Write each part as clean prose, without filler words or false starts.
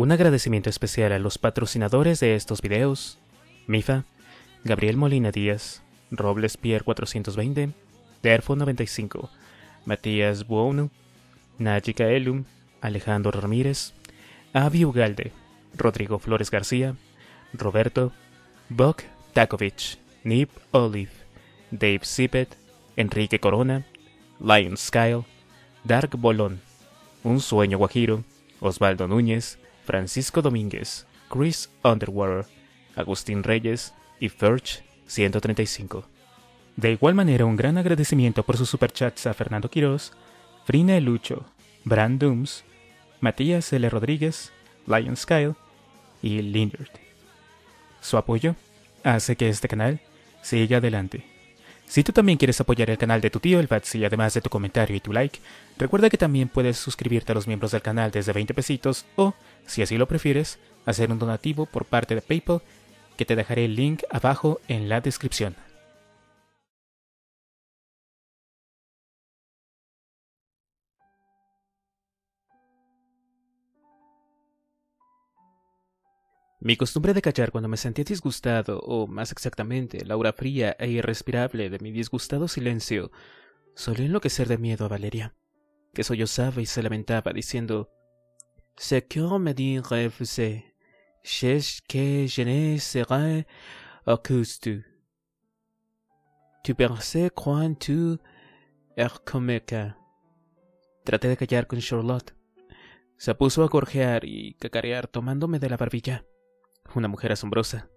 Un agradecimiento especial a los patrocinadores de estos videos: Mifa, Gabriel Molina Díaz, Robles Pierre 420, Ferch135, Matías Buono, Najika Elum, Alejandro Ramírez, Avi Ugalde, Rodrigo Flores García, Roberto, Buck Takovich, Nip Olive, Dave Sipet, Enrique Corona, Lion Skyle, Dark Bolón, Un Sueño Guajiro, Osvaldo Núñez, Francisco Domínguez, Chris Underwater, Agustín Reyes y Ferch135. De igual manera, un gran agradecimiento por sus superchats a Fernando Quirós, Frina Elucho, Brand Dooms, Matías L. Rodríguez, Lion Skyle y Lindert. Su apoyo hace que este canal siga adelante. Si tú también quieres apoyar el canal de tu tío el Batsi, además de tu comentario y tu like, recuerda que también puedes suscribirte a los miembros del canal desde 20 pesitos o, si así lo prefieres, hacer un donativo por parte de PayPal, que te dejaré el link abajo en la descripción. Mi costumbre de callar cuando me sentía disgustado, o más exactamente, la aura fría e irrespirable de mi disgustado silencio, solía enloquecer de miedo a Valeria, que sollozaba y se lamentaba diciendo: «Ce que me dit refusé, c'est que je ne serai auguste. Tu pensais quand tu es comme que». Traté de callar con Charlotte. Se puso a gorjear y cacarear tomándome de la barbilla. Una mujer asombrosa.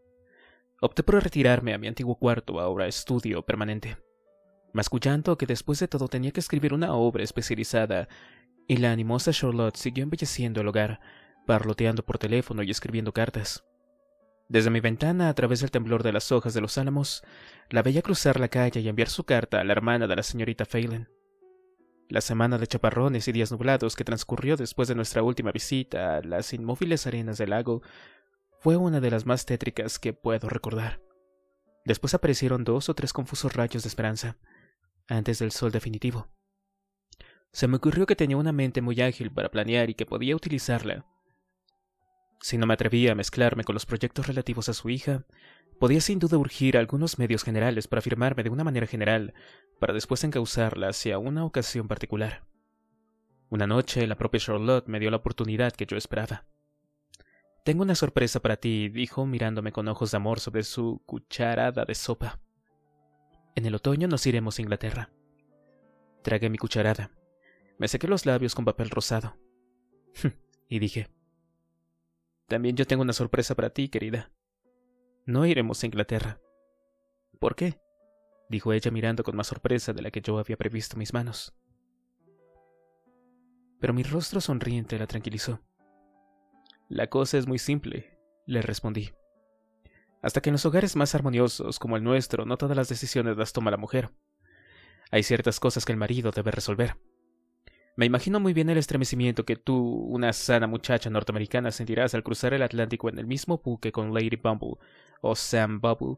Opté por retirarme a mi antiguo cuarto, ahora estudio permanente, mascullando que después de todo tenía que escribir una obra especializada, y la animosa Charlotte siguió embelleciendo el hogar, parloteando por teléfono y escribiendo cartas. Desde mi ventana, a través del temblor de las hojas de los álamos, la veía cruzar la calle y enviar su carta a la hermana de la señorita Phalen. La semana de chaparrones y días nublados que transcurrió después de nuestra última visita a las inmóviles arenas del lago fue una de las más tétricas que puedo recordar. Después aparecieron 2 o 3 confusos rayos de esperanza, antes del sol definitivo. Se me ocurrió que tenía una mente muy ágil para planear y que podía utilizarla. Si no me atrevía a mezclarme con los proyectos relativos a su hija, podía sin duda urgir a algunos medios generales para afirmarme de una manera general, para después encauzarla hacia una ocasión particular. Una noche, la propia Charlotte me dio la oportunidad que yo esperaba. «Tengo una sorpresa para ti», dijo mirándome con ojos de amor sobre su cucharada de sopa. «En el otoño nos iremos a Inglaterra». Tragué mi cucharada. Me sequé los labios con papel rosado. Y dije: «También yo tengo una sorpresa para ti, querida. No iremos a Inglaterra». «¿Por qué?», dijo ella mirando con más sorpresa de la que yo había previsto mis manos. Pero mi rostro sonriente la tranquilizó. «La cosa es muy simple», le respondí. «Hasta que en los hogares más armoniosos, como el nuestro, no todas las decisiones las toma la mujer. Hay ciertas cosas que el marido debe resolver. Me imagino muy bien el estremecimiento que tú, una sana muchacha norteamericana, sentirás al cruzar el Atlántico en el mismo buque con Lady Bumble o Sam Bubble,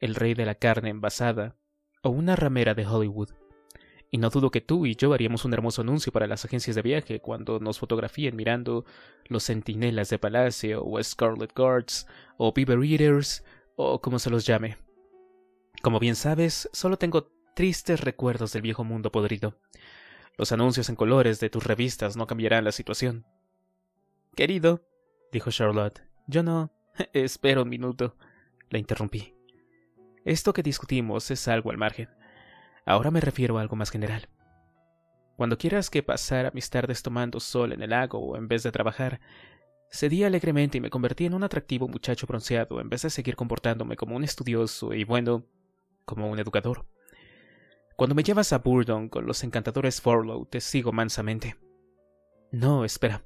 el rey de la carne envasada, o una ramera de Hollywood. Y no dudo que tú y yo haríamos un hermoso anuncio para las agencias de viaje cuando nos fotografíen mirando Los Centinelas de Palacio, o Scarlet Guards, o Beaver Eaters, o como se los llame. Como bien sabes, solo tengo tristes recuerdos del viejo mundo podrido. Los anuncios en colores de tus revistas no cambiarán la situación». «Querido», dijo Charlotte, «yo no...». «Espera un minuto», la interrumpí. «Esto que discutimos es algo al margen. Ahora me refiero a algo más general. Cuando quieras que pasara mis tardes tomando sol en el lago o en vez de trabajar, cedí alegremente y me convertí en un atractivo muchacho bronceado en vez de seguir comportándome como un estudioso y, bueno, como un educador. Cuando me llevas a Burdon con los encantadores Forlow, te sigo mansamente». «No, espera.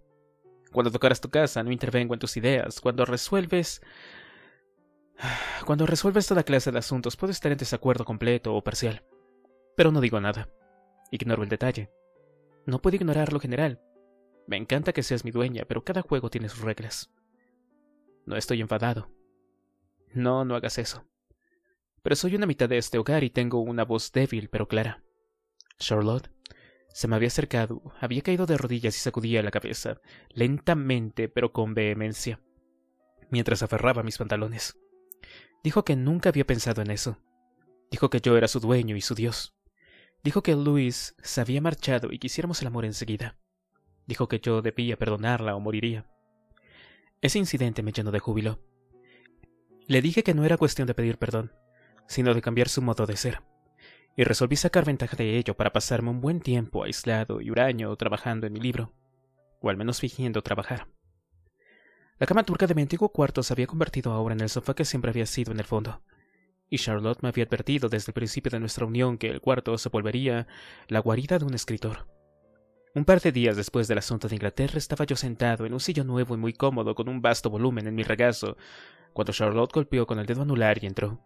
Cuando tocaras tu casa, no intervengo en tus ideas. Cuando resuelves toda clase de asuntos, puedo estar en desacuerdo completo o parcial. Pero no digo nada. Ignoro el detalle. No puedo ignorar lo general. Me encanta que seas mi dueña, pero cada juego tiene sus reglas. No estoy enfadado. No, no hagas eso. Pero soy una mitad de este hogar y tengo una voz débil pero clara. Charlotte, Se me había acercado, había caído de rodillas y sacudía la cabeza, lentamente pero con vehemencia, mientras aferraba mis pantalones. Dijo que nunca había pensado en eso. Dijo que yo era su dueño y su Dios. Dijo que Luis se había marchado y quisiéramos el amor enseguida. Dijo que yo debía perdonarla o moriría. Ese incidente me llenó de júbilo. Le dije que no era cuestión de pedir perdón, sino de cambiar su modo de ser, y resolví sacar ventaja de ello para pasarme un buen tiempo aislado y huraño trabajando en mi libro, o al menos fingiendo trabajar. La cama turca de mi antiguo cuarto se había convertido ahora en el sofá que siempre había sido en el fondo, y Charlotte me había advertido desde el principio de nuestra unión que el cuarto se volvería la guarida de un escritor. Un par de días después del asunto de Inglaterra estaba yo sentado en un sillón nuevo y muy cómodo con un vasto volumen en mi regazo, cuando Charlotte golpeó con el dedo anular y entró.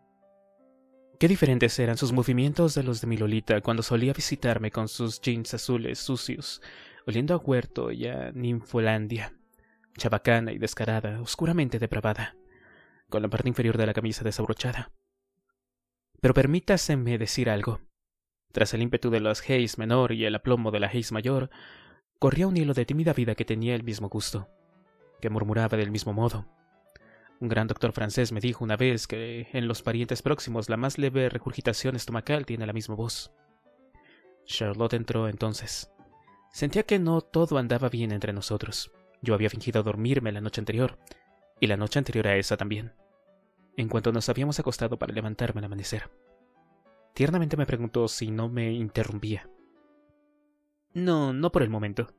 Qué diferentes eran sus movimientos de los de mi Lolita cuando solía visitarme con sus jeans azules sucios, oliendo a huerto y a ninfolandia, chabacana y descarada, oscuramente depravada, con la parte inferior de la camisa desabrochada. Pero permítaseme decir algo. Tras el ímpetu de las Hayes menor y el aplomo de la Hayes mayor, corría un hilo de tímida vida que tenía el mismo gusto, que murmuraba del mismo modo. Un gran doctor francés me dijo una vez que en los parientes próximos la más leve regurgitación estomacal tiene la misma voz. Charlotte entró entonces. Sentía que no todo andaba bien entre nosotros. Yo había fingido dormirme la noche anterior, y la noche anterior a esa también, en cuanto nos habíamos acostado para levantarme al amanecer. Tiernamente me preguntó si no me interrumpía. No por el momento,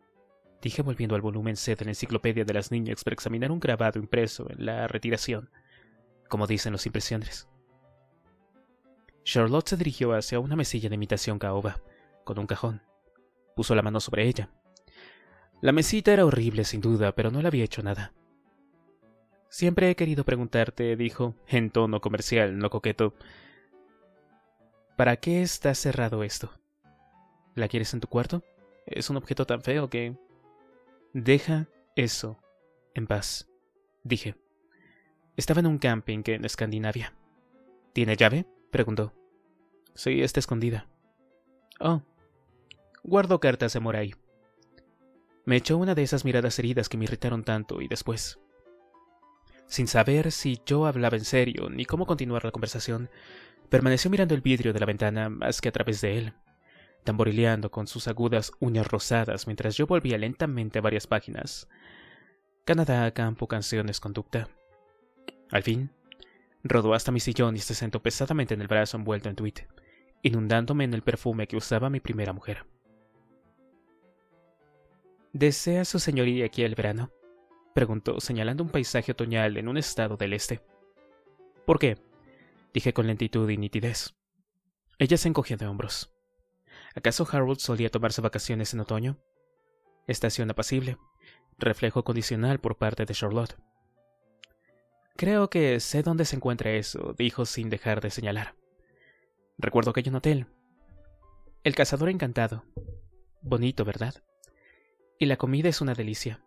dije volviendo al volumen C de la enciclopedia de las niñas para examinar un grabado impreso en la retiración, como dicen los impresiones. Charlotte se dirigió hacia una mesilla de imitación caoba, con un cajón. Puso la mano sobre ella. La mesita era horrible sin duda, pero no le había hecho nada. «Siempre he querido preguntarte», dijo, en tono comercial, no coqueto, «¿para qué está cerrado esto? ¿La quieres en tu cuarto? Es un objeto tan feo que...» «Deja eso en paz», dije. Estaba en un camping en Escandinavia. «¿Tiene llave?», preguntó. «Sí, está escondida». «Oh, guardo cartas de amor ahí». Me echó una de esas miradas heridas que me irritaron tanto y después... Sin saber si yo hablaba en serio ni cómo continuar la conversación, permaneció mirando el vidrio de la ventana más que a través de él, tamborileando con sus agudas uñas rosadas mientras yo volvía lentamente a varias páginas. Canadá, campo, canciones, conducta. Al fin, rodó hasta mi sillón y se sentó pesadamente en el brazo envuelto en tweed, inundándome en el perfume que usaba mi primera mujer. —¿Desea su señoría aquí el verano? —preguntó, señalando un paisaje otoñal en un estado del este. —¿Por qué? —dije con lentitud y nitidez. Ella se encogió de hombros. ¿Acaso Harold solía tomarse vacaciones en otoño? Estación apacible, reflejo condicional por parte de Charlotte. —Creo que sé dónde se encuentra eso —dijo sin dejar de señalar. —Recuerdo que hay un hotel. El Cazador Encantado. Bonito, ¿verdad? Y la comida es una delicia.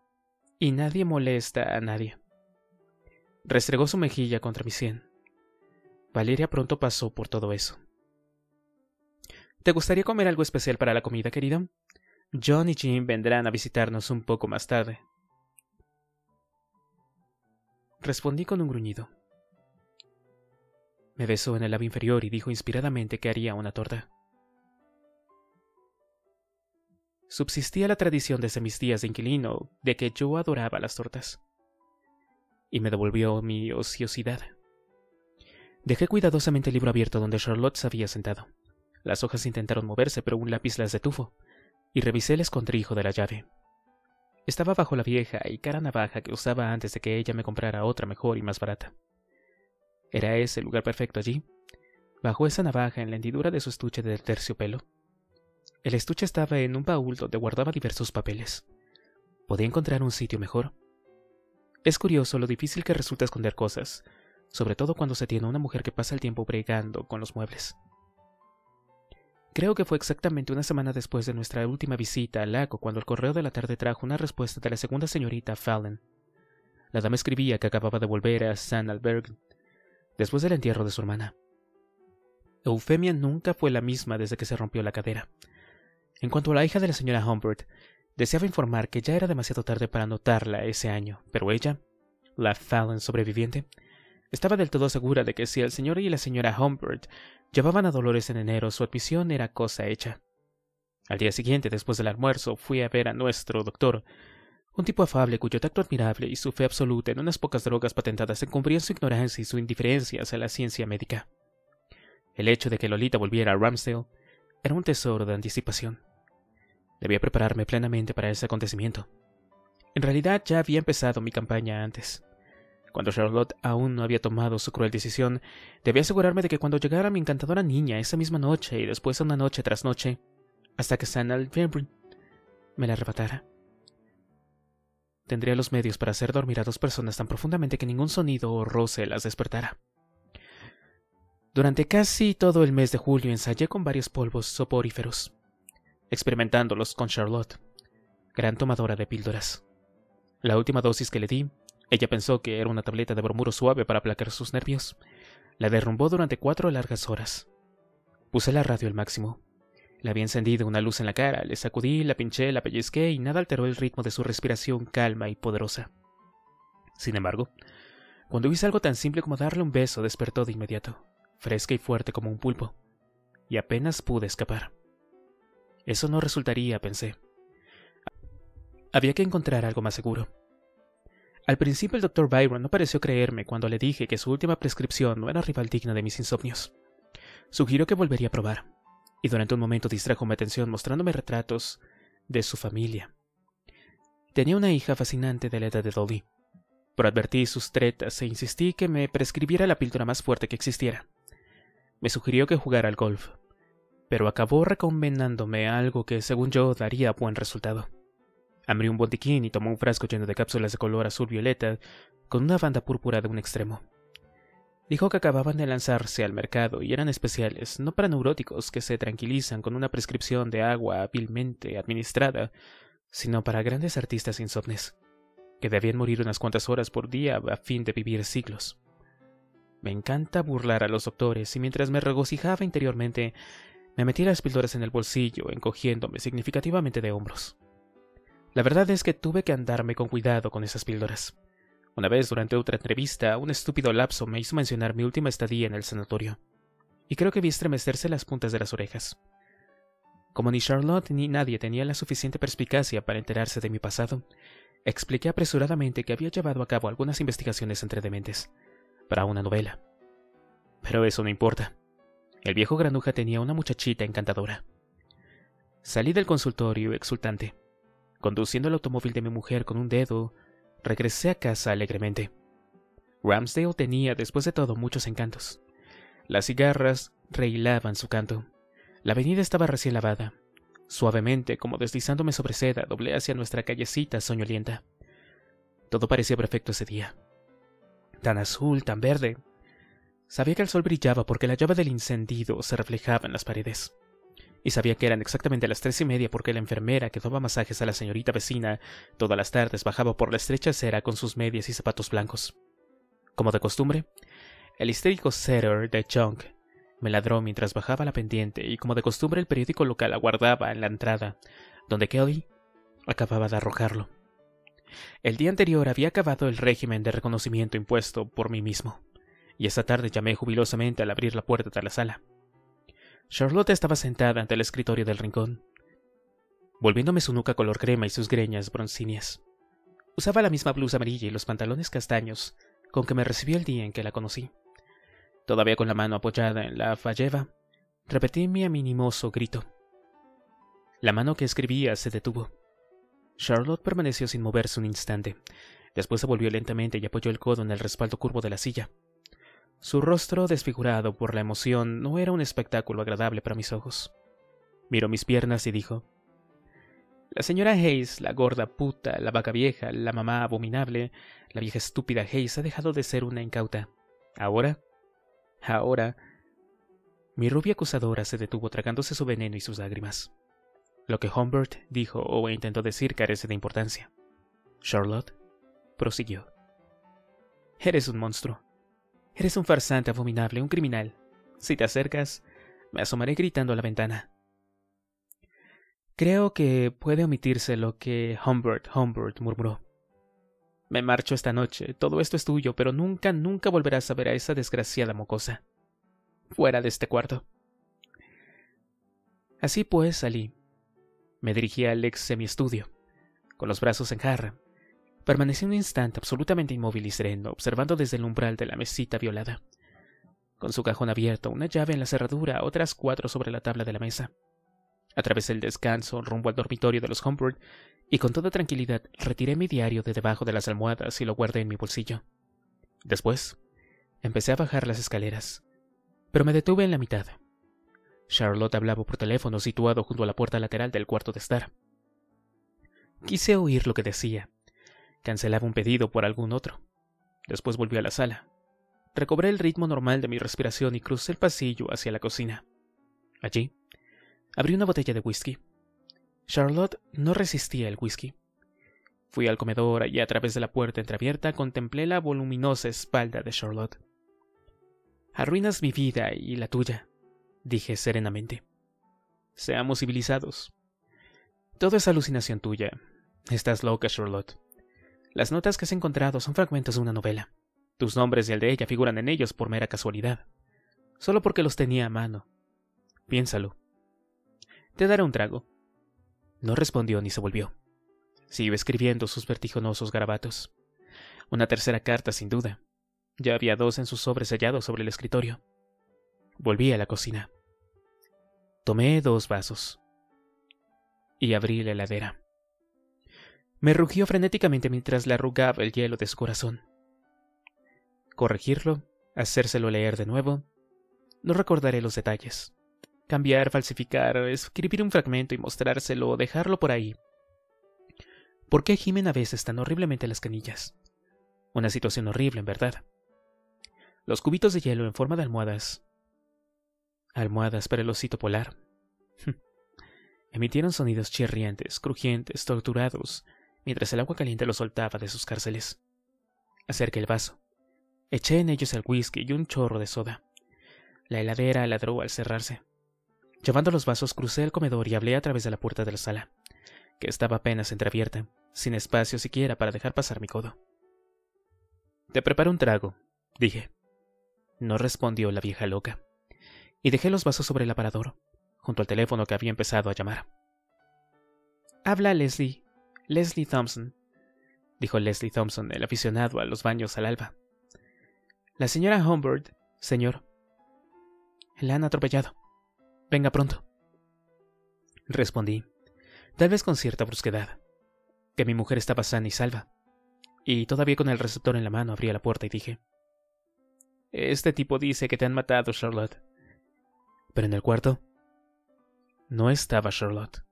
Y nadie molesta a nadie. Restregó su mejilla contra mi sien. Valeria pronto pasó por todo eso. ¿Te gustaría comer algo especial para la comida, querido? John y Jean vendrán a visitarnos un poco más tarde. Respondí con un gruñido. Me besó en el labio inferior y dijo inspiradamente que haría una torta. Subsistía la tradición desde mis días de inquilino de que yo adoraba las tortas. Y me devolvió mi ociosidad. Dejé cuidadosamente el libro abierto donde Charlotte se había sentado. Las hojas intentaron moverse, pero un lápiz las detuvo, y revisé el escondrijo de la llave. Estaba bajo la vieja y cara navaja que usaba antes de que ella me comprara otra mejor y más barata. ¿Era ese el lugar perfecto allí? Bajo esa navaja en la hendidura de su estuche de terciopelo. El estuche estaba en un baúl donde guardaba diversos papeles. ¿Podía encontrar un sitio mejor? Es curioso lo difícil que resulta esconder cosas, sobre todo cuando se tiene una mujer que pasa el tiempo bregando con los muebles. Creo que fue exactamente una semana después de nuestra última visita al lago cuando el correo de la tarde trajo una respuesta de la segunda señorita Phalen. La dama escribía que acababa de volver a San Alberg después del entierro de su hermana. Eufemia nunca fue la misma desde que se rompió la cadera. En cuanto a la hija de la señora Humbert, deseaba informar que ya era demasiado tarde para anotarla ese año, pero ella, la Phalen sobreviviente, estaba del todo segura de que si el señor y la señora Humbert llevaban a Dolores en enero, su admisión era cosa hecha. Al día siguiente, después del almuerzo, fui a ver a nuestro doctor, un tipo afable cuyo tacto admirable y su fe absoluta en unas pocas drogas patentadas encubrían su ignorancia y su indiferencia hacia la ciencia médica. El hecho de que Lolita volviera a Ramsdale era un tesoro de anticipación. Debía prepararme plenamente para ese acontecimiento. En realidad ya había empezado mi campaña antes. Cuando Charlotte aún no había tomado su cruel decisión, debía asegurarme de que cuando llegara mi encantadora niña esa misma noche y después una noche tras noche, hasta que San Albertín me la arrebatara, tendría los medios para hacer dormir a dos personas tan profundamente que ningún sonido o roce las despertara. Durante casi todo el mes de julio ensayé con varios polvos soporíferos, experimentándolos con Charlotte, gran tomadora de píldoras. La última dosis que le di, ella pensó que era una tableta de bromuro suave para aplacar sus nervios. La derrumbó durante 4 largas horas. Puse la radio al máximo. Le había encendido una luz en la cara, le sacudí, la pinché, la pellizqué y nada alteró el ritmo de su respiración calma y poderosa. Sin embargo, cuando hice algo tan simple como darle un beso, despertó de inmediato, fresca y fuerte como un pulpo, y apenas pude escapar. Eso no resultaría, pensé. Había que encontrar algo más seguro. Al principio el doctor Byron no pareció creerme cuando le dije que su última prescripción no era rival digna de mis insomnios. Sugirió que volvería a probar, y durante un momento distrajo mi atención mostrándome retratos de su familia. Tenía una hija fascinante de la edad de Dolly, pero advertí sus tretas e insistí que me prescribiera la píldora más fuerte que existiera. Me sugirió que jugara al golf, pero acabó recomendándome algo que, según yo, daría buen resultado. Abrió un botiquín y tomó un frasco lleno de cápsulas de color azul violeta con una banda púrpura de un extremo. Dijo que acababan de lanzarse al mercado y eran especiales, no para neuróticos que se tranquilizan con una prescripción de agua hábilmente administrada, sino para grandes artistas insomnes, que debían morir unas cuantas horas por día a fin de vivir siglos. Me encanta burlar a los doctores y mientras me regocijaba interiormente, me metí las píldoras en el bolsillo, encogiéndome significativamente de hombros. La verdad es que tuve que andarme con cuidado con esas píldoras. Una vez, durante otra entrevista, un estúpido lapso me hizo mencionar mi última estadía en el sanatorio, y creo que vi estremecerse las puntas de las orejas. Como ni Charlotte ni nadie tenía la suficiente perspicacia para enterarse de mi pasado, expliqué apresuradamente que había llevado a cabo algunas investigaciones entre dementes, para una novela. Pero eso no importa. El viejo granuja tenía una muchachita encantadora. Salí del consultorio exultante. Conduciendo el automóvil de mi mujer con un dedo, regresé a casa alegremente. Ramsdale tenía, después de todo, muchos encantos. Las cigarras rehilaban su canto. La avenida estaba recién lavada. Suavemente, como deslizándome sobre seda, doblé hacia nuestra callecita soñolienta. Todo parecía perfecto ese día. Tan azul, tan verde. Sabía que el sol brillaba porque la llave del incendio se reflejaba en las paredes. Y sabía que eran exactamente las 3:30 porque la enfermera que daba masajes a la señorita vecina todas las tardes bajaba por la estrecha acera con sus medias y zapatos blancos. Como de costumbre, el histérico setter de John me ladró mientras bajaba la pendiente y como de costumbre el periódico local aguardaba en la entrada, donde Kelly acababa de arrojarlo. El día anterior había acabado el régimen de reconocimiento impuesto por mí mismo, y esa tarde llamé jubilosamente al abrir la puerta de la sala. Charlotte estaba sentada ante el escritorio del rincón, volviéndome su nuca color crema y sus greñas broncíneas. Usaba la misma blusa amarilla y los pantalones castaños con que me recibió el día en que la conocí. Todavía con la mano apoyada en la falleva, repetí mi animoso grito. La mano que escribía se detuvo. Charlotte permaneció sin moverse un instante. Después se volvió lentamente y apoyó el codo en el respaldo curvo de la silla. Su rostro, desfigurado por la emoción, no era un espectáculo agradable para mis ojos. Miró mis piernas y dijo: «La señora Hayes, la gorda puta, la vaca vieja, la mamá abominable, la vieja estúpida Hayes ha dejado de ser una incauta. Ahora...». Mi rubia acusadora se detuvo tragándose su veneno y sus lágrimas. Lo que Humbert dijo o intentó decir carece de importancia. Charlotte prosiguió: «Eres un monstruo. Eres un farsante abominable, un criminal. Si te acercas, me asomaré gritando a la ventana». Creo que puede omitirse lo que Humbert murmuró. Me marcho esta noche, todo esto es tuyo, pero nunca volverás a ver a esa desgraciada mocosa. Fuera de este cuarto. Así pues salí. Me dirigí al ex semiestudio, con los brazos en jarra. Permanecí un instante absolutamente inmóvil y sereno, observando desde el umbral de la mesita violada, con su cajón abierto, una llave en la cerradura, otras 4 sobre la tabla de la mesa. Atravesé el descanso rumbo al dormitorio de los Humbert y con toda tranquilidad retiré mi diario de debajo de las almohadas y lo guardé en mi bolsillo. Después, empecé a bajar las escaleras, pero me detuve en la mitad. Charlotte hablaba por teléfono situado junto a la puerta lateral del cuarto de estar. Quise oír lo que decía. Cancelaba un pedido por algún otro. Después volví a la sala. Recobré el ritmo normal de mi respiración y crucé el pasillo hacia la cocina. Allí, abrí una botella de whisky. Charlotte no resistía el whisky. Fui al comedor y a través de la puerta entreabierta contemplé la voluminosa espalda de Charlotte. Arruinas mi vida y la tuya, dije serenamente. Seamos civilizados. Todo es alucinación tuya. Estás loca, Charlotte. Las notas que has encontrado son fragmentos de una novela. Tus nombres y el de ella figuran en ellos por mera casualidad. Solo porque los tenía a mano. Piénsalo. Te daré un trago. No respondió ni se volvió. Siguió escribiendo sus vertiginosos garabatos. Una tercera carta, sin duda. Ya había 2 en sus sobres sellados sobre el escritorio. Volví a la cocina. Tomé 2 vasos. Y abrí la heladera. Me rugió frenéticamente mientras le arrugaba el hielo de su corazón. Corregirlo, hacérselo leer de nuevo. No recordaré los detalles. Cambiar, falsificar, escribir un fragmento y mostrárselo o dejarlo por ahí. ¿Por qué gimen a veces tan horriblemente las canillas? Una situación horrible, en verdad. Los cubitos de hielo en forma de almohadas. Almohadas para el osito polar. Emitieron sonidos chirriantes, crujientes, torturados, mientras el agua caliente los soltaba de sus cárceles. Acerqué el vaso. Eché en ellos el whisky y un chorro de soda. La heladera ladró al cerrarse. Llevando los vasos, crucé el comedor y hablé a través de la puerta de la sala, que estaba apenas entreabierta, sin espacio siquiera para dejar pasar mi codo. «Te preparo un trago», dije. No respondió la vieja loca, y dejé los vasos sobre el aparador, junto al teléfono que había empezado a llamar. «Habla Leslie Thompson», dijo Leslie Thompson, el aficionado a los baños al alba. «La señora Humbert, señor. La han atropellado». «Venga pronto», respondí, tal vez con cierta brusquedad, que mi mujer estaba sana y salva, y todavía con el receptor en la mano abrí la puerta y dije, «Este tipo dice que te han matado, Charlotte». Pero en el cuarto no estaba Charlotte.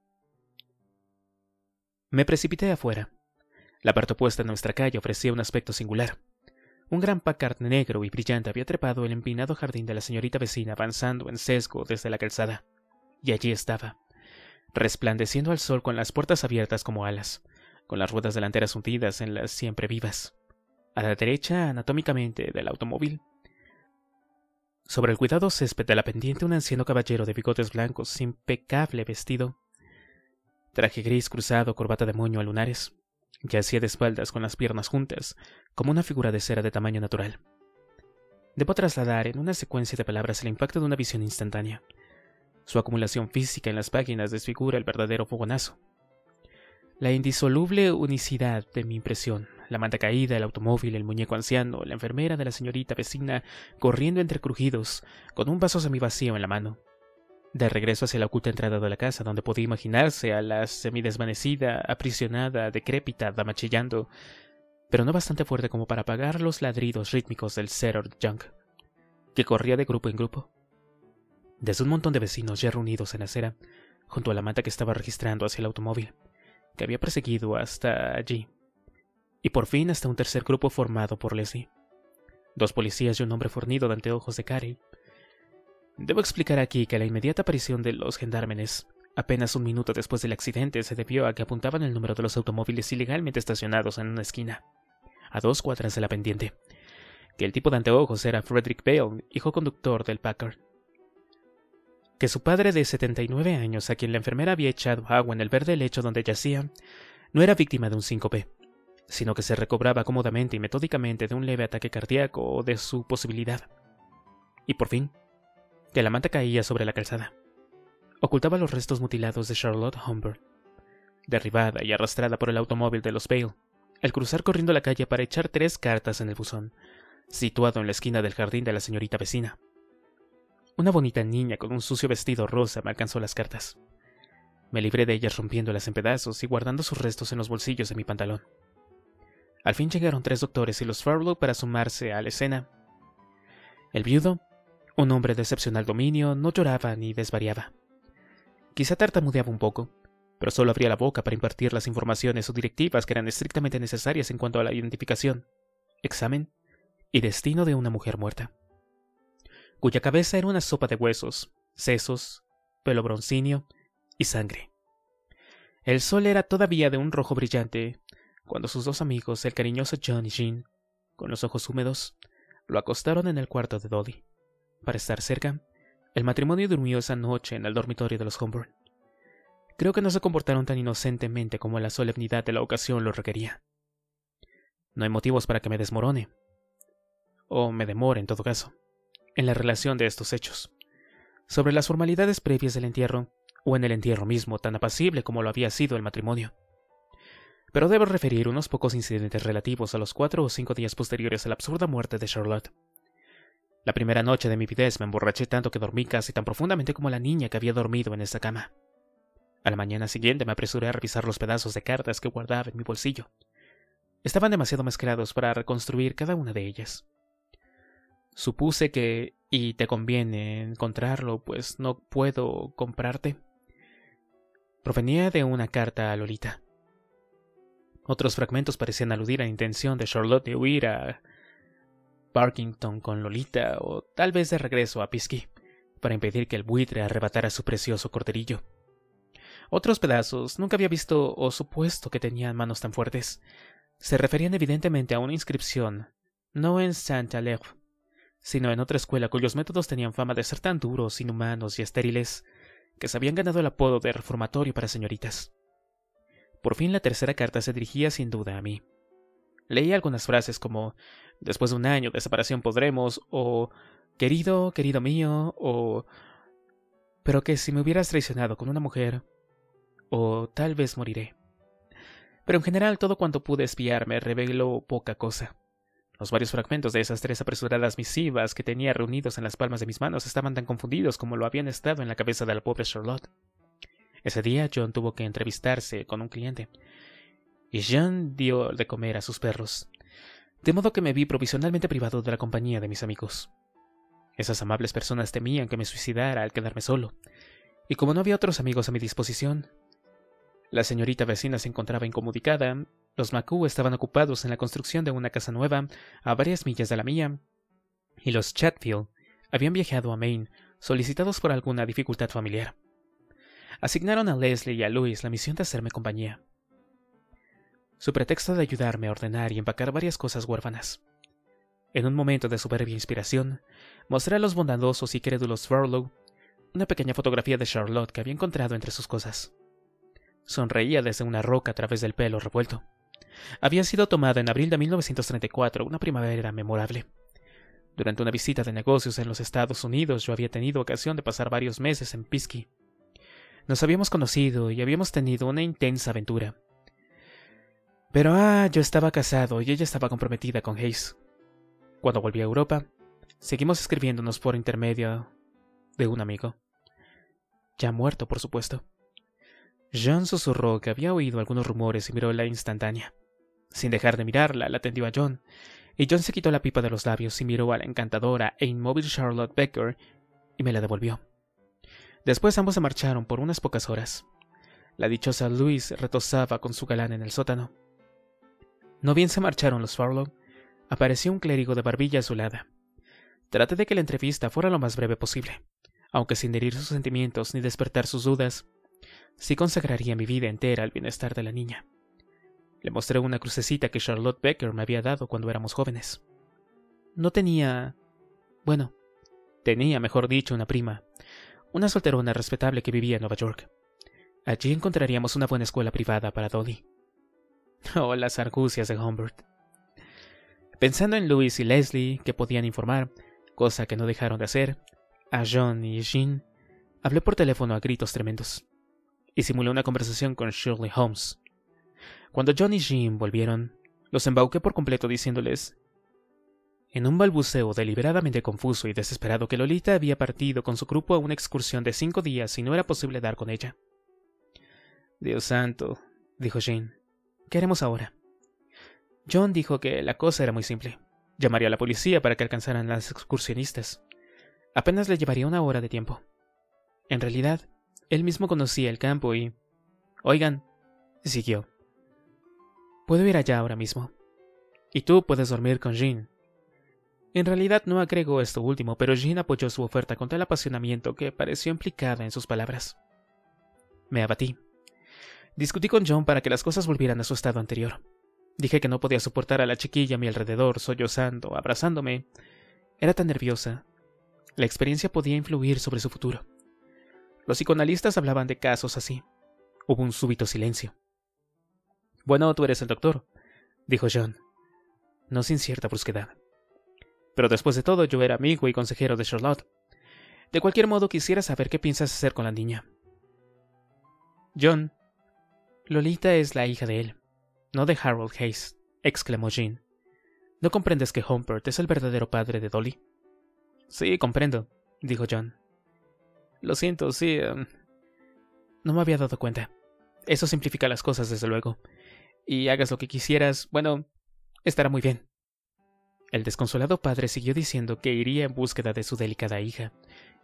Me precipité afuera. La parte opuesta de nuestra calle ofrecía un aspecto singular. Un gran Packard negro y brillante había trepado el empinado jardín de la señorita vecina avanzando en sesgo desde la calzada. Y allí estaba, resplandeciendo al sol con las puertas abiertas como alas, con las ruedas delanteras hundidas en las siempre vivas. A la derecha, anatómicamente, del automóvil. Sobre el cuidado césped de la pendiente, un anciano caballero de bigotes blancos, impecable vestido. Traje gris cruzado, corbata de moño a lunares. Yacía de espaldas con las piernas juntas, como una figura de cera de tamaño natural. Debo trasladar en una secuencia de palabras el impacto de una visión instantánea. Su acumulación física en las páginas desfigura el verdadero fogonazo. La indisoluble unicidad de mi impresión, la manta caída, el automóvil, el muñeco anciano, la enfermera de la señorita vecina corriendo entre crujidos, con un vaso semivacío en la mano. De regreso hacia la oculta entrada de la casa, donde podía imaginarse a la semidesvanecida, aprisionada, decrépita dama chillando, pero no bastante fuerte como para apagar los ladridos rítmicos del Setter Junk, que corría de grupo en grupo. Desde un montón de vecinos ya reunidos en la acera, junto a la manta que estaba registrando hacia el automóvil, que había perseguido hasta allí, y por fin hasta un tercer grupo formado por Leslie, 2 policías y un hombre fornido de anteojos de Carey. Debo explicar aquí que la inmediata aparición de los gendarmes, apenas un minuto después del accidente, se debió a que apuntaban el número de los automóviles ilegalmente estacionados en una esquina, a 2 cuadras de la pendiente, que el tipo de anteojos era Frederick Bale, hijo conductor del Packard. que su padre de 79 años, a quien la enfermera había echado agua en el verde lecho donde yacía, no era víctima de un síncope, sino que se recobraba cómodamente y metódicamente de un leve ataque cardíaco o de su posibilidad. Y por fin, que la manta caía sobre la calzada. Ocultaba los restos mutilados de Charlotte Humbert, derribada y arrastrada por el automóvil de los Bale, al cruzar corriendo la calle para echar 3 cartas en el buzón, situado en la esquina del jardín de la señorita vecina. Una bonita niña con un sucio vestido rosa me alcanzó las cartas. Me libré de ellas rompiéndolas en pedazos y guardando sus restos en los bolsillos de mi pantalón. Al fin llegaron 3 doctores y los Farlow para sumarse a la escena. El viudo, un hombre de excepcional dominio, no lloraba ni desvariaba. Quizá tartamudeaba un poco, pero solo abría la boca para impartir las informaciones o directivas que eran estrictamente necesarias en cuanto a la identificación, examen y destino de una mujer muerta, cuya cabeza era una sopa de huesos, sesos, pelo broncinio y sangre. El sol era todavía de un rojo brillante, cuando sus dos amigos, el cariñoso John y Jean, con los ojos húmedos, lo acostaron en el cuarto de Dolly. Para estar cerca, el matrimonio durmió esa noche en el dormitorio de los Humbert. Creo que no se comportaron tan inocentemente como la solemnidad de la ocasión lo requería. No hay motivos para que me desmorone, o me demore en todo caso, en la relación de estos hechos. Sobre las formalidades previas del entierro, o en el entierro mismo, tan apacible como lo había sido el matrimonio. Pero debo referir unos pocos incidentes relativos a los 4 o 5 días posteriores a la absurda muerte de Charlotte. La primera noche de mi vejez me emborraché tanto que dormí casi tan profundamente como la niña que había dormido en esta cama. A la mañana siguiente me apresuré a revisar los pedazos de cartas que guardaba en mi bolsillo. Estaban demasiado mezclados para reconstruir cada una de ellas. Supuse que, y te conviene encontrarlo, pues no puedo comprarte, provenía de una carta a Lolita. Otros fragmentos parecían aludir a la intención de Charlotte de huir a Parkington con Lolita, o tal vez de regreso a Pisky, para impedir que el buitre arrebatara su precioso corderillo. Otros pedazos, nunca había visto o supuesto que tenían manos tan fuertes, se referían evidentemente a una inscripción, no en Saint-Alève, sino en otra escuela cuyos métodos tenían fama de ser tan duros, inhumanos y estériles, que se habían ganado el apodo de reformatorio para señoritas. Por fin la tercera carta se dirigía sin duda a mí. Leí algunas frases como «Después de un año de separación podremos» o «Querido, querido mío» o «Pero que si me hubieras traicionado con una mujer» o «Tal vez moriré». Pero en general todo cuanto pude espiarme reveló poca cosa. Los varios fragmentos de esas 3 apresuradas misivas que tenía reunidos en las palmas de mis manos estaban tan confundidos como lo habían estado en la cabeza de la pobre Charlotte. Ese día John tuvo que entrevistarse con un cliente, y Jean dio de comer a sus perros, de modo que me vi provisionalmente privado de la compañía de mis amigos. Esas amables personas temían que me suicidara al quedarme solo, y como no había otros amigos a mi disposición, la señorita vecina se encontraba incomunicada. Los Macú estaban ocupados en la construcción de una casa nueva a varias millas de la mía, y los Chatfield habían viajado a Maine, solicitados por alguna dificultad familiar. Asignaron a Leslie y a Louis la misión de hacerme compañía. Su pretexto de ayudarme a ordenar y empacar varias cosas huérfanas. En un momento de soberbia inspiración, mostré a los bondadosos y crédulos Farlow una pequeña fotografía de Charlotte que había encontrado entre sus cosas. Sonreía desde una roca a través del pelo revuelto. Había sido tomada en abril de 1934, una primavera memorable. Durante una visita de negocios en los Estados Unidos yo había tenido ocasión de pasar varios meses en Pisky. Nos habíamos conocido y habíamos tenido una intensa aventura. Pero yo estaba casado y ella estaba comprometida con Hayes. Cuando volví a Europa, seguimos escribiéndonos por intermedio de un amigo. Ya muerto, por supuesto. John susurró que había oído algunos rumores y miró la instantánea. Sin dejar de mirarla, la tendió a John, y John se quitó la pipa de los labios y miró a la encantadora e inmóvil Charlotte Becker y me la devolvió. Después ambos se marcharon por unas pocas horas. La dichosa Louise retozaba con su galán en el sótano. No bien se marcharon los Farlow, apareció un clérigo de barbilla azulada. Traté de que la entrevista fuera lo más breve posible, aunque sin herir sus sentimientos ni despertar sus dudas. Sí consagraría mi vida entera al bienestar de la niña. Le mostré una crucecita que Charlotte Becker me había dado cuando éramos jóvenes. No tenía... bueno, tenía, mejor dicho, una prima, una solterona respetable que vivía en Nueva York. Allí encontraríamos una buena escuela privada para Dolly. Oh, las argucias de Humbert. Pensando en Louis y Leslie, que podían informar, cosa que no dejaron de hacer, a John y Jean, hablé por teléfono a gritos tremendos, y simulé una conversación con Shirley Holmes. Cuando John y Jean volvieron, los embauqué por completo diciéndoles, en un balbuceo deliberadamente confuso y desesperado, que Lolita había partido con su grupo a una excursión de 5 días y no era posible dar con ella. «Dios santo», dijo Jean, «¿qué haremos ahora?» John dijo que la cosa era muy simple. Llamaría a la policía para que alcanzaran a las excursionistas. Apenas le llevaría 1 hora de tiempo. En realidad, él mismo conocía el campo y... «Oigan», siguió, «puedo ir allá ahora mismo. Y tú puedes dormir con Jean». En realidad no agregó esto último, pero Jean apoyó su oferta con tal apasionamiento que pareció implicada en sus palabras. Me abatí. Discutí con John para que las cosas volvieran a su estado anterior. Dije que no podía soportar a la chiquilla a mi alrededor, sollozando, abrazándome. Era tan nerviosa. La experiencia podía influir sobre su futuro. Los psicoanalistas hablaban de casos así. Hubo un súbito silencio. «Bueno, tú eres el doctor», dijo John, no sin cierta brusquedad. Pero después de todo, yo era amigo y consejero de Charlotte. De cualquier modo, quisiera saber qué piensas hacer con la niña. John, Lolita es la hija de él, no de Harold Hayes, exclamó Jean. ¿No comprendes que Humbert es el verdadero padre de Dolly? Sí, comprendo, dijo John. Lo siento, sí. No me había dado cuenta. Eso simplifica las cosas, desde luego. Y hagas lo que quisieras, bueno, estará muy bien. El desconsolado padre siguió diciendo que iría en búsqueda de su delicada hija,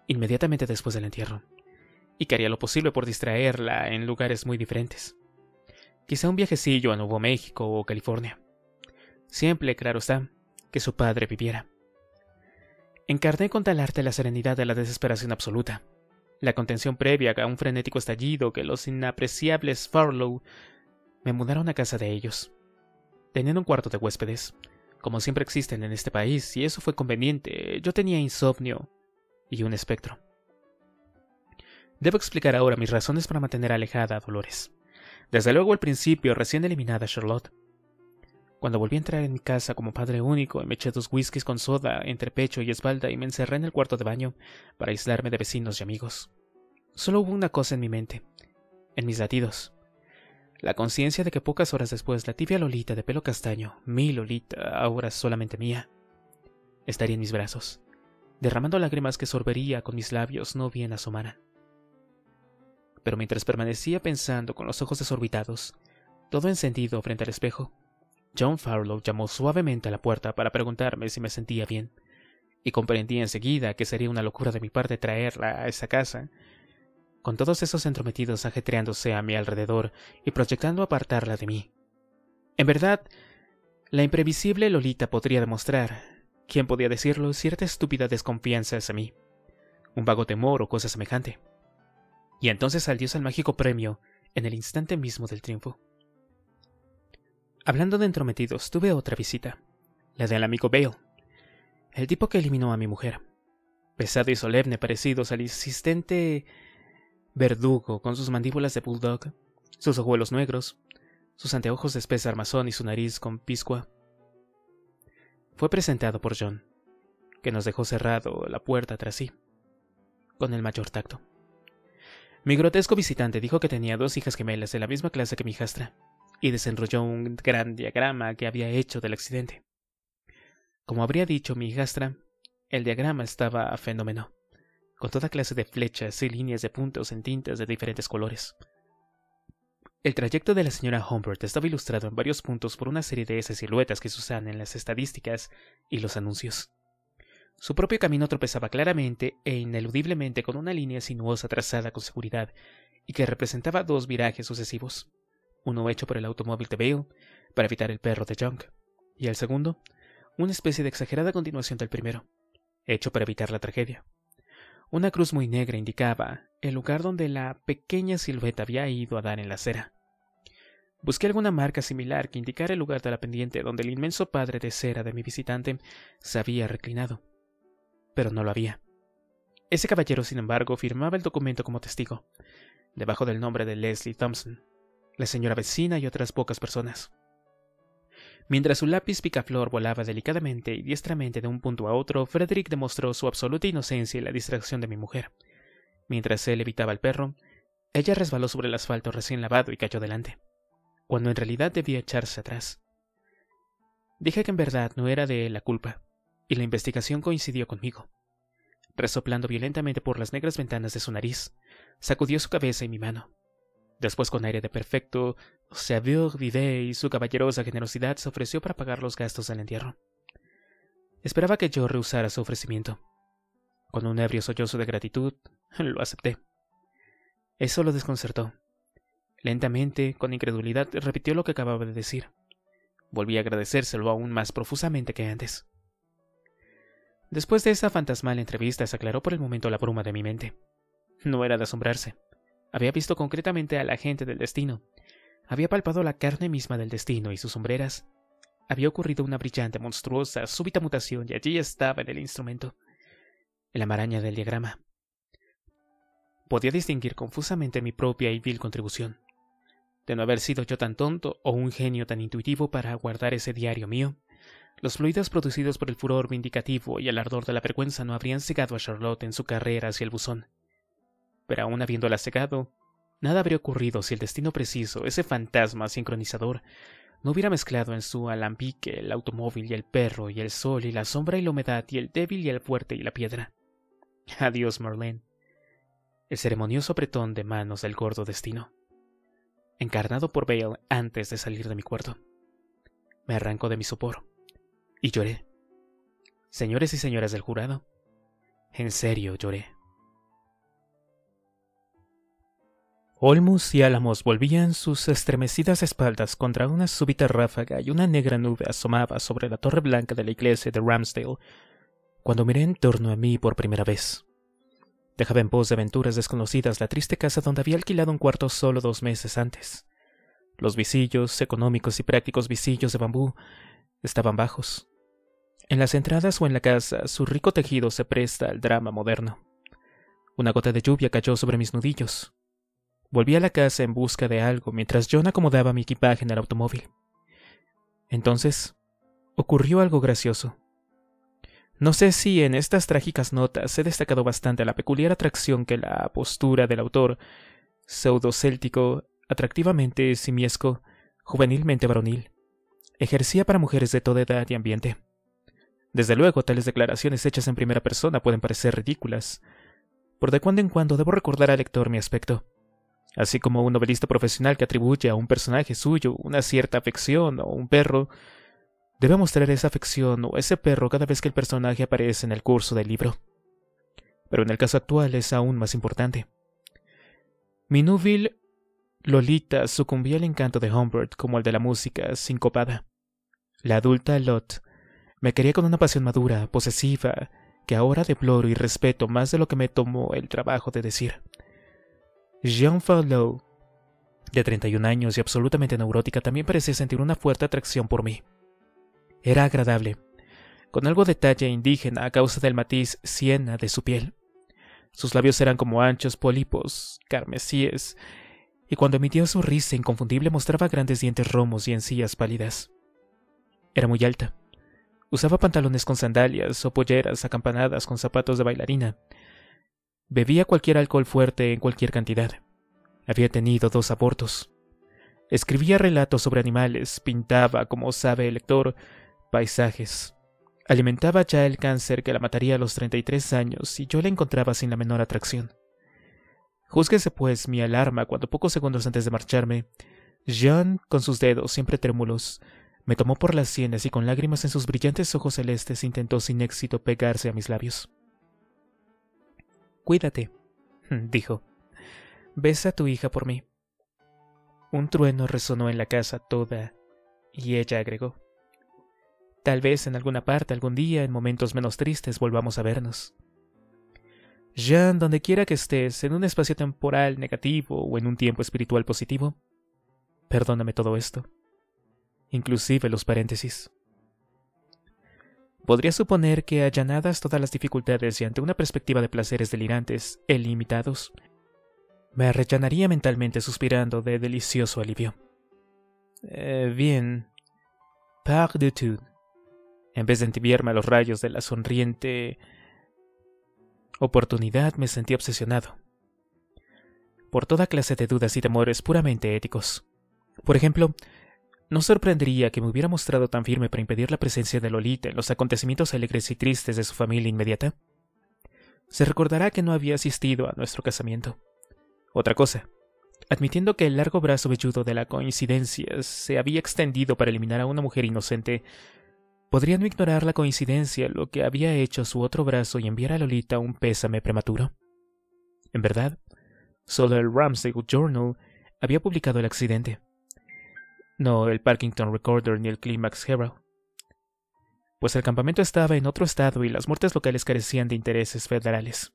inmediatamente después del entierro, y que haría lo posible por distraerla en lugares muy diferentes. Quizá un viajecillo a Nuevo México o California. Siempre, claro está, que su padre viviera. Encarné con tal arte la serenidad de la desesperación absoluta, la contención previa a un frenético estallido, que los inapreciables Farlow me mudaron a casa de ellos. Tenían un cuarto de huéspedes, como siempre existen en este país, y eso fue conveniente. Yo tenía insomnio y un espectro. Debo explicar ahora mis razones para mantener alejada a Dolores. Desde luego, al principio, recién eliminada Charlotte. Cuando volví a entrar en mi casa como padre único, me eché 2 whiskies con soda entre pecho y espalda y me encerré en el cuarto de baño para aislarme de vecinos y amigos. Solo hubo una cosa en mi mente, en mis latidos. La conciencia de que pocas horas después la tibia Lolita de pelo castaño, mi Lolita, ahora solamente mía, estaría en mis brazos, derramando lágrimas que sorbería con mis labios no bien asomaran. Pero mientras permanecía pensando con los ojos desorbitados, todo encendido frente al espejo, John Farlow llamó suavemente a la puerta para preguntarme si me sentía bien, y comprendí enseguida que sería una locura de mi parte traerla a esa casa, con todos esos entrometidos ajetreándose a mi alrededor y proyectando apartarla de mí. En verdad, la imprevisible Lolita podría demostrar, ¿quién podía decirlo?, cierta estúpida desconfianza hacia mí, un vago temor o cosa semejante. Y entonces adiós al mágico premio en el instante mismo del triunfo. Hablando de entrometidos, tuve otra visita, la del amigo Bale, el tipo que eliminó a mi mujer. Pesado y solemne, parecidos al insistente verdugo con sus mandíbulas de bulldog, sus ojuelos negros, sus anteojos de espesa armazón y su nariz con pizcua. Fue presentado por John, que nos dejó cerrado la puerta tras sí, con el mayor tacto. Mi grotesco visitante dijo que tenía 2 hijas gemelas de la misma clase que mi hijastra, y desenrolló un gran diagrama que había hecho del accidente. Como habría dicho mi hijastra, el diagrama estaba a fenómeno, con toda clase de flechas y líneas de puntos en tintas de diferentes colores. El trayecto de la señora Humbert estaba ilustrado en varios puntos por una serie de esas siluetas que se usan en las estadísticas y los anuncios. Su propio camino tropezaba claramente e ineludiblemente con una línea sinuosa trazada con seguridad y que representaba 2 virajes sucesivos, uno hecho por el automóvil de Bale para evitar el perro de John, y el segundo, una especie de exagerada continuación del primero, hecho para evitar la tragedia. Una cruz muy negra indicaba el lugar donde la pequeña silueta había ido a dar en la acera. Busqué alguna marca similar que indicara el lugar de la pendiente donde el inmenso padre de cera de mi visitante se había reclinado, pero no lo había. Ese caballero, sin embargo, firmaba el documento como testigo, debajo del nombre de Leslie Thompson, la señora vecina y otras pocas personas. Mientras su lápiz picaflor volaba delicadamente y diestramente de un punto a otro, Frederick demostró su absoluta inocencia y la distracción de mi mujer. Mientras él evitaba al perro, ella resbaló sobre el asfalto recién lavado y cayó delante, cuando en realidad debía echarse atrás. Dije que en verdad no era de él la culpa, y la investigación coincidió conmigo. Resoplando violentamente por las negras ventanas de su nariz, sacudió su cabeza y mi mano. Después, con aire de perfecto savoir vivre y su caballerosa generosidad, se ofreció para pagar los gastos del entierro. Esperaba que yo rehusara su ofrecimiento. Con un ebrio sollozo de gratitud, lo acepté. Eso lo desconcertó. Lentamente, con incredulidad, repitió lo que acababa de decir. Volví a agradecérselo aún más profusamente que antes. Después de esa fantasmal entrevista, se aclaró por el momento la bruma de mi mente. No era de asombrarse. Había visto concretamente a la gente del destino. Había palpado la carne misma del destino y sus hombreras. Había ocurrido una brillante, monstruosa, súbita mutación y allí estaba en el instrumento, en la maraña del diagrama. Podía distinguir confusamente mi propia y vil contribución. De no haber sido yo tan tonto o un genio tan intuitivo para guardar ese diario mío, los fluidos producidos por el furor vindicativo y el ardor de la vergüenza no habrían cegado a Charlotte en su carrera hacia el buzón. Pero aún habiéndola cegado, nada habría ocurrido si el destino preciso, ese fantasma sincronizador, no hubiera mezclado en su alambique el automóvil y el perro y el sol y la sombra y la humedad y el débil y el fuerte y la piedra. Adiós, Merlin. El ceremonioso apretón de manos del gordo destino, encarnado por Bale antes de salir de mi cuarto, me arrancó de mi sopor y lloré. Señores y señoras del jurado, en serio lloré. Olmos y álamos volvían sus estremecidas espaldas contra una súbita ráfaga y una negra nube asomaba sobre la torre blanca de la iglesia de Ramsdale, cuando miré en torno a mí por primera vez. Dejaba en pos de aventuras desconocidas la triste casa donde había alquilado un cuarto solo 2 meses antes. Los visillos, económicos y prácticos visillos de bambú, estaban bajos. En las entradas o en la casa, su rico tejido se presta al drama moderno. Una gota de lluvia cayó sobre mis nudillos. Volví a la casa en busca de algo mientras John acomodaba mi equipaje en el automóvil. Entonces, ocurrió algo gracioso. No sé si en estas trágicas notas he destacado bastante la peculiar atracción que la postura del autor, pseudocéltico, atractivamente simiesco, juvenilmente varonil, ejercía para mujeres de toda edad y ambiente. Desde luego, tales declaraciones hechas en primera persona pueden parecer ridículas. Por de cuando en cuando debo recordar al lector mi aspecto. Así como un novelista profesional que atribuye a un personaje suyo una cierta afección o un perro, debe mostrar esa afección o ese perro cada vez que el personaje aparece en el curso del libro. Pero en el caso actual es aún más importante. Mi núbil Lolita sucumbía al encanto de Humbert como el de la música sincopada. La adulta Lot me quería con una pasión madura, posesiva, que ahora deploro y respeto más de lo que me tomó el trabajo de decir. Jean, de 31 años y absolutamente neurótica, también parecía sentir una fuerte atracción por mí. Era agradable, con algo de talle indígena a causa del matiz siena de su piel. Sus labios eran como anchos pólipos, carmesíes, y cuando emitía su risa inconfundible mostraba grandes dientes romos y encías pálidas. Era muy alta. Usaba pantalones con sandalias o polleras acampanadas con zapatos de bailarina. Bebía cualquier alcohol fuerte en cualquier cantidad. Había tenido 2 abortos. Escribía relatos sobre animales, pintaba, como sabe el lector, paisajes. Alimentaba ya el cáncer que la mataría a los 33 años y yo la encontraba sin la menor atracción. Júzguese pues mi alarma cuando pocos segundos antes de marcharme, Jean, con sus dedos siempre trémulos, me tomó por las sienes y con lágrimas en sus brillantes ojos celestes intentó sin éxito pegarse a mis labios. «Cuídate», dijo. «Besa a tu hija por mí». Un trueno resonó en la casa toda, y ella agregó: «Tal vez en alguna parte, algún día, en momentos menos tristes, volvamos a vernos». Jean, donde quiera que estés, en un espacio temporal negativo o en un tiempo espiritual positivo, perdóname todo esto, inclusive los paréntesis. Podría suponer que, allanadas todas las dificultades y ante una perspectiva de placeres delirantes e ilimitados, me arrellanaría mentalmente suspirando de delicioso alivio. Bien, par de tout. En vez de entibiarme a los rayos de la sonriente oportunidad, me sentí obsesionado por toda clase de dudas y temores puramente éticos. Por ejemplo, no sorprendería que me hubiera mostrado tan firme para impedir la presencia de Lolita en los acontecimientos alegres y tristes de su familia inmediata. Se recordará que no había asistido a nuestro casamiento. Otra cosa, admitiendo que el largo brazo velludo de la coincidencia se había extendido para eliminar a una mujer inocente, podría no ignorar la coincidencia, lo que había hecho su otro brazo, y enviar a Lolita un pésame prematuro. En verdad, solo el Ramsey Journal había publicado el accidente. No el Parkington Recorder ni el Climax Herald, pues el campamento estaba en otro estado y las muertes locales carecían de intereses federales.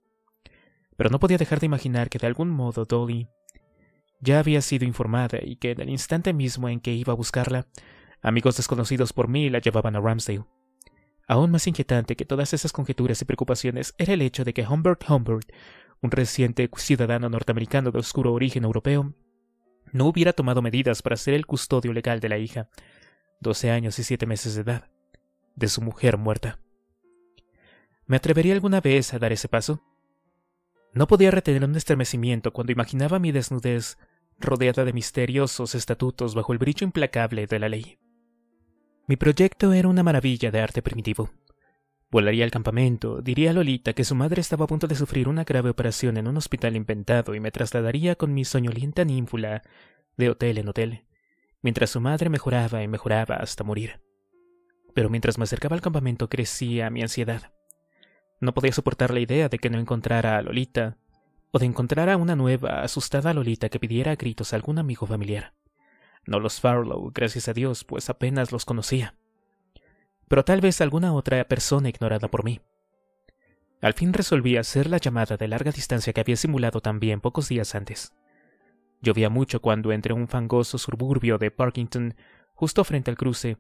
Pero no podía dejar de imaginar que de algún modo Dolly ya había sido informada y que en el instante mismo en que iba a buscarla, amigos desconocidos por mí la llevaban a Ramsdale. Aún más inquietante que todas esas conjeturas y preocupaciones era el hecho de que Humbert Humbert, un reciente ciudadano norteamericano de oscuro origen europeo, no hubiera tomado medidas para ser el custodio legal de la hija, 12 años y 7 meses de edad, de su mujer muerta. ¿Me atrevería alguna vez a dar ese paso? No podía retener un estremecimiento cuando imaginaba mi desnudez rodeada de misteriosos estatutos bajo el brillo implacable de la ley. Mi proyecto era una maravilla de arte primitivo. Volaría al campamento, diría a Lolita que su madre estaba a punto de sufrir una grave operación en un hospital inventado y me trasladaría con mi soñolienta ninfula de hotel en hotel, mientras su madre mejoraba y mejoraba hasta morir. Pero mientras me acercaba al campamento crecía mi ansiedad. No podía soportar la idea de que no encontrara a Lolita, o de encontrar a una nueva, asustada Lolita que pidiera a gritos a algún amigo familiar. No los Farlow, gracias a Dios, pues apenas los conocía, pero tal vez alguna otra persona ignorada por mí. Al fin resolví hacer la llamada de larga distancia que había simulado también pocos días antes. Llovía mucho cuando, entre un fangoso suburbio de Parkington, justo frente al cruce,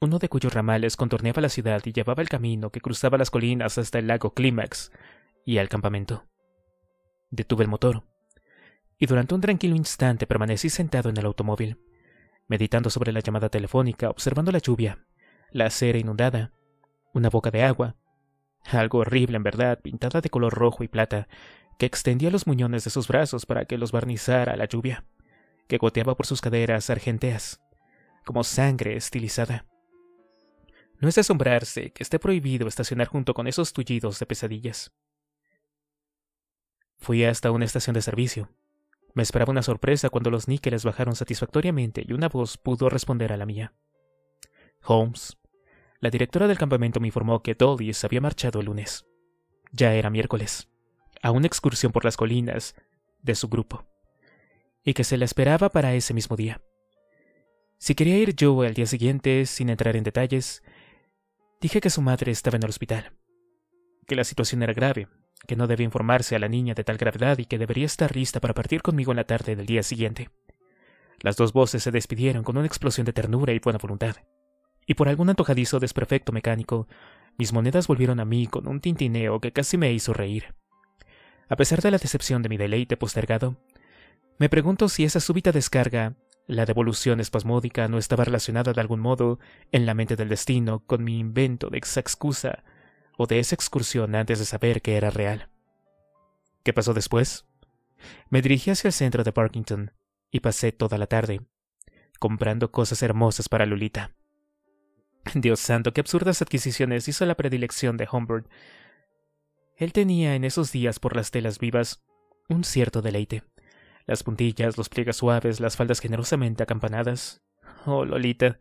uno de cuyos ramales contorneaba la ciudad y llevaba el camino que cruzaba las colinas hasta el lago Clímax y al campamento. Detuve el motor, y durante un tranquilo instante permanecí sentado en el automóvil, meditando sobre la llamada telefónica, observando la lluvia, la acera inundada, una boca de agua, algo horrible en verdad, pintada de color rojo y plata, que extendía los muñones de sus brazos para que los barnizara la lluvia, que goteaba por sus caderas argenteas, como sangre estilizada. No es de asombrarse que esté prohibido estacionar junto con esos tullidos de pesadillas. Fui hasta una estación de servicio. Me esperaba una sorpresa cuando los níqueles bajaron satisfactoriamente y una voz pudo responder a la mía. Holmes. La directora del campamento me informó que Dolly se había marchado el lunes. Ya era miércoles, a una excursión por las colinas de su grupo, y que se la esperaba para ese mismo día. Si quería ir yo al día siguiente, sin entrar en detalles, dije que su madre estaba en el hospital, que la situación era grave, que no debía informarse a la niña de tal gravedad y que debería estar lista para partir conmigo en la tarde del día siguiente. Las dos voces se despidieron con una explosión de ternura y buena voluntad. Y por algún antojadizo desperfecto mecánico, mis monedas volvieron a mí con un tintineo que casi me hizo reír. A pesar de la decepción de mi deleite postergado, me pregunto si esa súbita descarga, la devolución espasmódica, no estaba relacionada de algún modo, en la mente del destino, con mi invento de esa excusa o de esa excursión antes de saber que era real. ¿Qué pasó después? Me dirigí hacia el centro de Parkington y pasé toda la tarde comprando cosas hermosas para Lolita. Dios santo, qué absurdas adquisiciones hizo la predilección de Humbert. Él tenía en esos días por las telas vivas un cierto deleite. Las puntillas, los pliegues suaves, las faldas generosamente acampanadas. Oh, Lolita,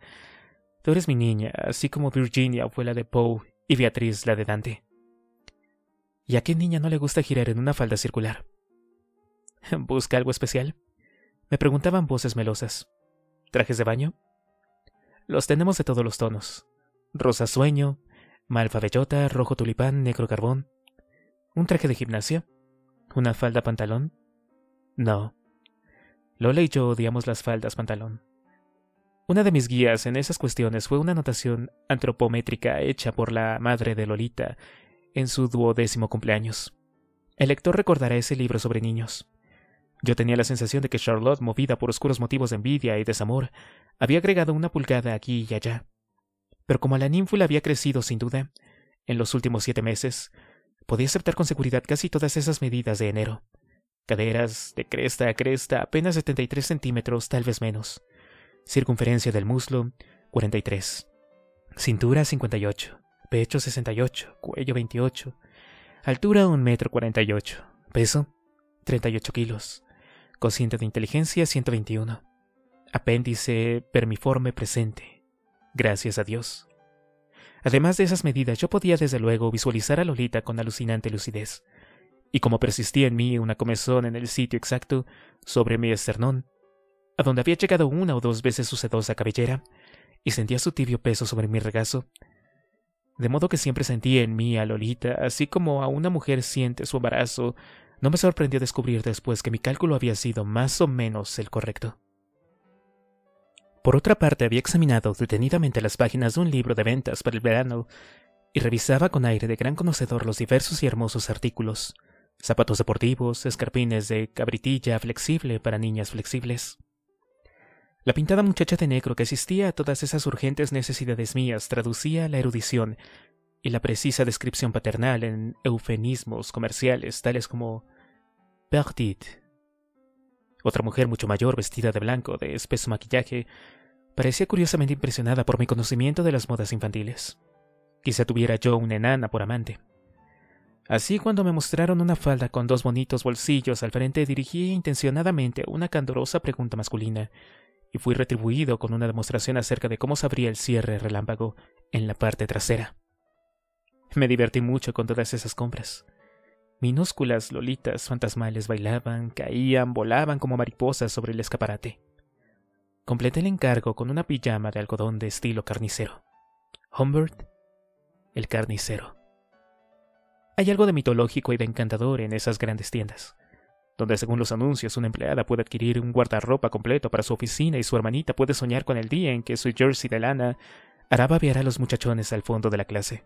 tú eres mi niña, así como Virginia fue la de Poe y Beatriz la de Dante. ¿Y a qué niña no le gusta girar en una falda circular? ¿Busca algo especial? Me preguntaban voces melosas. ¿Trajes de baño? Los tenemos de todos los tonos. Rosa sueño, malva bellota, rojo tulipán, negro carbón. ¿Un traje de gimnasia? ¿Una falda pantalón? No. Lola y yo odiamos las faldas pantalón. Una de mis guías en esas cuestiones fue una anotación antropométrica hecha por la madre de Lolita en su 12º cumpleaños. El lector recordará ese libro sobre niños. Yo tenía la sensación de que Charlotte, movida por oscuros motivos de envidia y desamor, había agregado una pulgada aquí y allá. Pero como la ninfula había crecido sin duda, en los últimos 7 meses, podía aceptar con seguridad casi todas esas medidas de enero. Caderas, de cresta a cresta, apenas 73 centímetros, tal vez menos. Circunferencia del muslo, 43. Cintura, 58. Pecho, 68. Cuello, 28. Altura, 1,48 m. Peso, 38 kilos. Cociente de inteligencia, 121. Apéndice vermiforme presente. Gracias a Dios. Además de esas medidas, yo podía desde luego visualizar a Lolita con alucinante lucidez. Y como persistía en mí una comezón en el sitio exacto, sobre mi esternón, a donde había llegado 1 o 2 veces su sedosa cabellera, y sentía su tibio peso sobre mi regazo, de modo que siempre sentía en mí a Lolita, así como a una mujer siente su embarazo, no me sorprendió descubrir después que mi cálculo había sido más o menos el correcto. Por otra parte, había examinado detenidamente las páginas de un libro de ventas para el verano, y revisaba con aire de gran conocedor los diversos y hermosos artículos. Zapatos deportivos, escarpines de cabritilla flexible para niñas flexibles. La pintada muchacha de negro que asistía a todas esas urgentes necesidades mías traducía la erudición y la precisa descripción paternal en eufemismos comerciales tales como «Partit». Otra mujer mucho mayor, vestida de blanco, de espeso maquillaje, parecía curiosamente impresionada por mi conocimiento de las modas infantiles. Quizá tuviera yo una enana por amante. Así, cuando me mostraron una falda con 2 bonitos bolsillos al frente, dirigí intencionadamente una candorosa pregunta masculina, y fui retribuido con una demostración acerca de cómo se abría el cierre relámpago en la parte trasera. Me divertí mucho con todas esas compras. Minúsculas lolitas fantasmales bailaban, caían, volaban como mariposas sobre el escaparate. Completé el encargo con una pijama de algodón de estilo carnicero. Humbert, el carnicero. Hay algo de mitológico y de encantador en esas grandes tiendas, donde según los anuncios una empleada puede adquirir un guardarropa completo para su oficina y su hermanita puede soñar con el día en que su jersey de lana hará babear a los muchachones al fondo de la clase.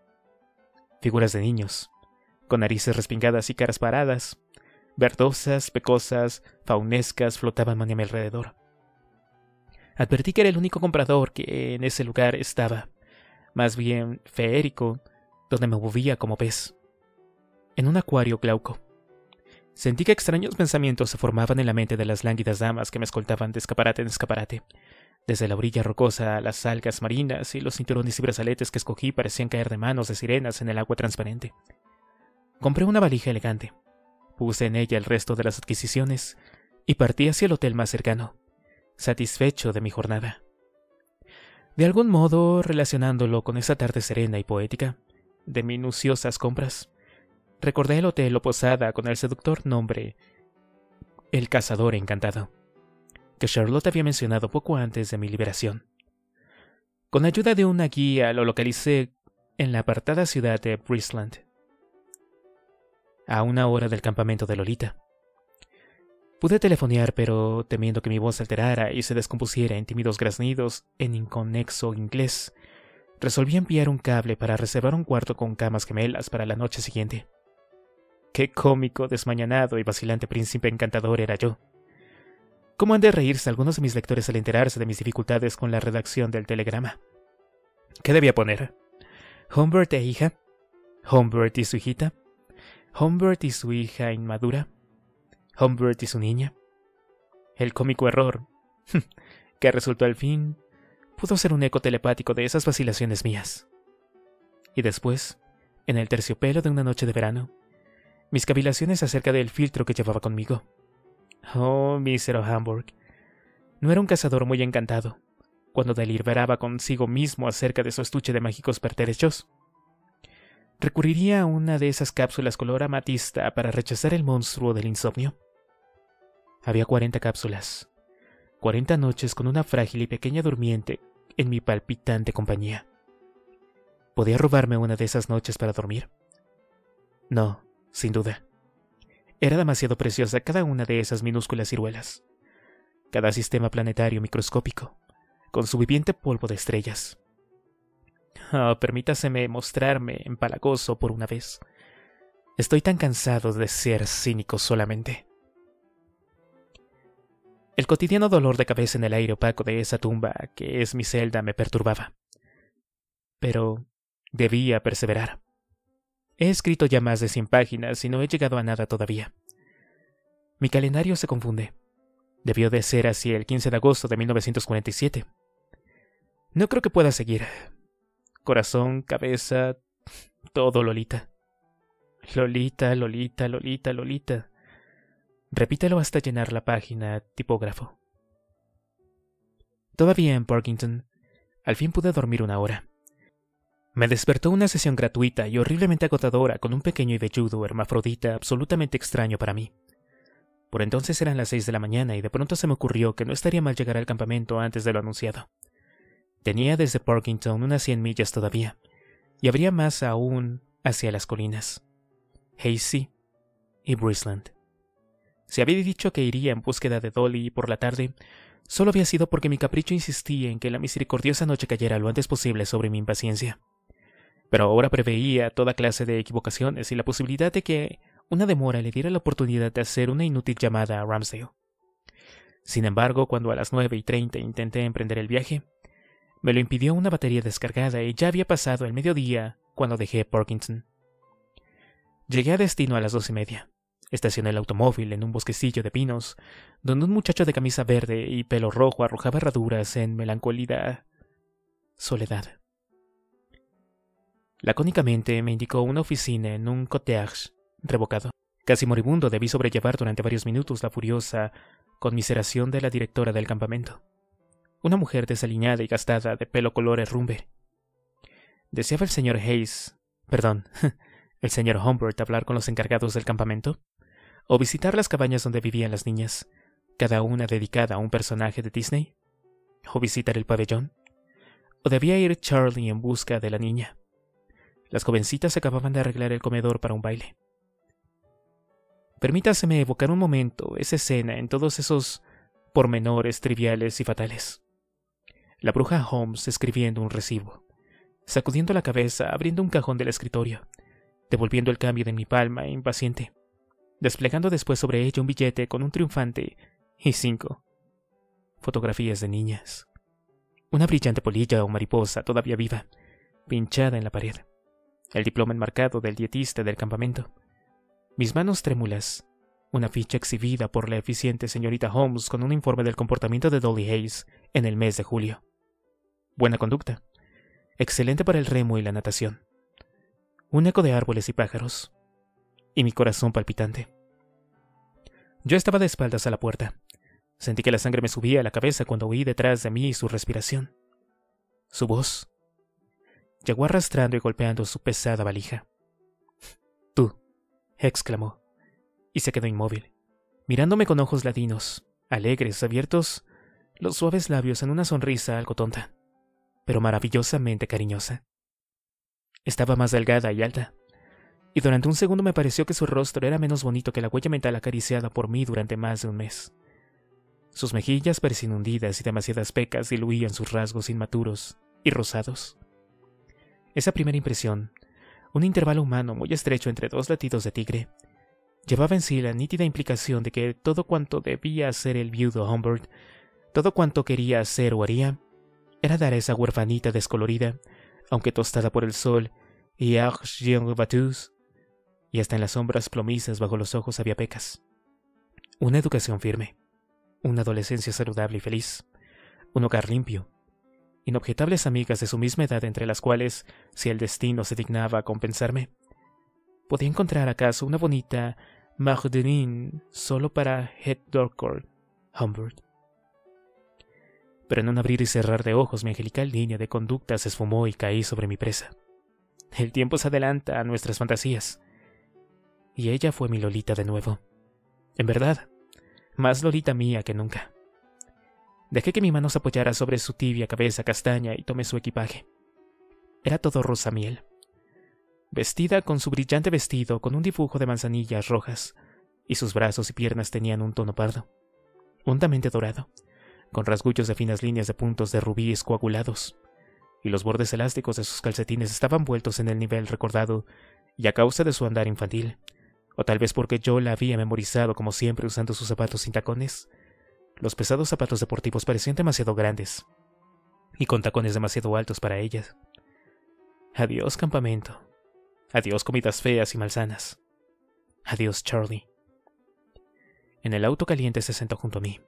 Figuras de niños, con narices respingadas y caras paradas, verdosas, pecosas, faunescas, flotaban a mi alrededor. Advertí que era el único comprador que en ese lugar estaba, más bien feérico, donde me movía como pez. En un acuario glauco. Sentí que extraños pensamientos se formaban en la mente de las lánguidas damas que me escoltaban de escaparate en escaparate. Desde la orilla rocosa a las algas marinas y los cinturones y brazaletes que escogí parecían caer de manos de sirenas en el agua transparente. Compré una valija elegante, puse en ella el resto de las adquisiciones y partí hacia el hotel más cercano, satisfecho de mi jornada. De algún modo, relacionándolo con esa tarde serena y poética, de minuciosas compras, recordé el hotel o posada con el seductor nombre El Cazador Encantado, que Charlotte había mencionado poco antes de mi liberación. Con ayuda de una guía lo localicé en la apartada ciudad de Brisland, a 1 hora del campamento de Lolita. Pude telefonear, pero temiendo que mi voz se alterara y se descompusiera en tímidos graznidos en inconexo inglés, resolví enviar un cable para reservar un cuarto con camas gemelas para la noche siguiente. Qué cómico, desmañanado y vacilante príncipe encantador era yo. ¿Cómo han de reírse algunos de mis lectores al enterarse de mis dificultades con la redacción del telegrama? ¿Qué debía poner? ¿Humbert e hija? ¿Humbert y su hijita? ¿Humbert y su hija inmadura? ¿Humbert y su niña? El cómico error, que resultó al fin, pudo ser un eco telepático de esas vacilaciones mías. Y después, en el terciopelo de una noche de verano, mis cavilaciones acerca del filtro que llevaba conmigo. Oh, mísero Hamburg. No era un cazador muy encantado, cuando deliberaba consigo mismo acerca de su estuche de mágicos pertrechos. ¿Recurriría a una de esas cápsulas color amatista para rechazar el monstruo del insomnio? Había 40 cápsulas, 40 noches con una frágil y pequeña durmiente en mi palpitante compañía. ¿Podía robarme una de esas noches para dormir? No. Sin duda. Era demasiado preciosa cada una de esas minúsculas ciruelas. Cada sistema planetario microscópico. con su viviente polvo de estrellas. Oh, permítaseme mostrarme empalagoso por una vez. Estoy tan cansado de ser cínico solamente. El cotidiano dolor de cabeza en el aire opaco de esa tumba que es mi celda me perturbaba. Pero debía perseverar. He escrito ya más de 100 páginas y no he llegado a nada todavía. Mi calendario se confunde. Debió de ser hacia el 15 de agosto de 1947. No creo que pueda seguir. Corazón, cabeza, todo Lolita. Lolita, Lolita, Lolita, Lolita. Repítelo hasta llenar la página, tipógrafo. Todavía en Parkington, al fin pude dormir una hora. Me despertó una sesión gratuita y horriblemente agotadora con un pequeño y velludo hermafrodita absolutamente extraño para mí. Por entonces eran las 6 de la mañana y de pronto se me ocurrió que no estaría mal llegar al campamento antes de lo anunciado. Tenía desde Parkington unas 100 millas todavía, y habría más aún hacia las colinas. Hazy y Brisland. Si había dicho que iría en búsqueda de Dolly por la tarde, solo había sido porque mi capricho insistía en que la misericordiosa noche cayera lo antes posible sobre mi impaciencia. Pero ahora preveía toda clase de equivocaciones y la posibilidad de que una demora le diera la oportunidad de hacer una inútil llamada a Ramsdale. Sin embargo, cuando a las 9:30 intenté emprender el viaje, me lo impidió una batería descargada y ya había pasado el mediodía cuando dejé Parkington. Llegué a destino a las 2:30. Estacioné el automóvil en un bosquecillo de pinos, donde un muchacho de camisa verde y pelo rojo arrojaba herraduras en melancólica soledad. Lacónicamente me indicó una oficina en un cottage revocado. Casi moribundo debí sobrellevar durante varios minutos la furiosa conmiseración de la directora del campamento. Una mujer desaliñada y gastada de pelo color herrumbe. ¿Deseaba el señor el señor Humbert hablar con los encargados del campamento? ¿O visitar las cabañas donde vivían las niñas, cada una dedicada a un personaje de Disney? ¿O visitar el pabellón? ¿O debía ir Charlie en busca de la niña? Las jovencitas acababan de arreglar el comedor para un baile. Permítaseme evocar un momento esa escena en todos esos pormenores triviales y fatales. La bruja Holmes escribiendo un recibo, sacudiendo la cabeza, abriendo un cajón del escritorio, devolviendo el cambio de mi palma impaciente, desplegando después sobre ella un billete con un triunfante y 5. Fotografías de niñas. Una brillante polilla o mariposa todavía viva, pinchada en la pared. El diploma enmarcado del dietista del campamento. Mis manos trémulas. Una ficha exhibida por la eficiente señorita Holmes con un informe del comportamiento de Dolly Hayes en el mes de julio. Buena conducta. Excelente para el remo y la natación. Un eco de árboles y pájaros. Y mi corazón palpitante. Yo estaba de espaldas a la puerta. Sentí que la sangre me subía a la cabeza cuando oí detrás de mí su respiración. Su voz. Llegó arrastrando y golpeando su pesada valija. —Tú —exclamó, y se quedó inmóvil, mirándome con ojos ladinos, alegres, abiertos, los suaves labios en una sonrisa algo tonta, pero maravillosamente cariñosa. Estaba más delgada y alta, y durante un segundo me pareció que su rostro era menos bonito que la huella mental acariciada por mí durante más de un mes. Sus mejillas parecían hundidas y demasiadas pecas diluían sus rasgos inmaduros y rosados. Esa primera impresión, un intervalo humano muy estrecho entre dos latidos de tigre, llevaba en sí la nítida implicación de que todo cuanto debía hacer el viudo Humbert, todo cuanto quería hacer o haría, era dar a esa huerfanita descolorida, aunque tostada por el sol y argent battus, y hasta en las sombras plomizas bajo los ojos había pecas. Una educación firme, una adolescencia saludable y feliz, un hogar limpio, inobjetables amigas de su misma edad entre las cuales, si el destino se dignaba a compensarme, podía encontrar acaso una bonita Magdalene solo para Head Dorcourt Humbert. Pero en un abrir y cerrar de ojos mi angelical línea de conducta se esfumó y caí sobre mi presa. El tiempo se adelanta a nuestras fantasías. Y ella fue mi Lolita de nuevo. En verdad, más Lolita mía que nunca. Dejé que mi mano se apoyara sobre su tibia cabeza castaña y tomé su equipaje. Era todo rosa miel. Vestida con su brillante vestido con un dibujo de manzanillas rojas, y sus brazos y piernas tenían un tono pardo, hondamente dorado, con rasguños de finas líneas de puntos de rubíes coagulados, y los bordes elásticos de sus calcetines estaban vueltos en el nivel recordado y a causa de su andar infantil, o tal vez porque yo la había memorizado como siempre usando sus zapatos sin tacones, los pesados zapatos deportivos parecían demasiado grandes y con tacones demasiado altos para ellas. Adiós campamento, adiós comidas feas y malsanas, adiós Charlie. En el auto caliente se sentó junto a mí.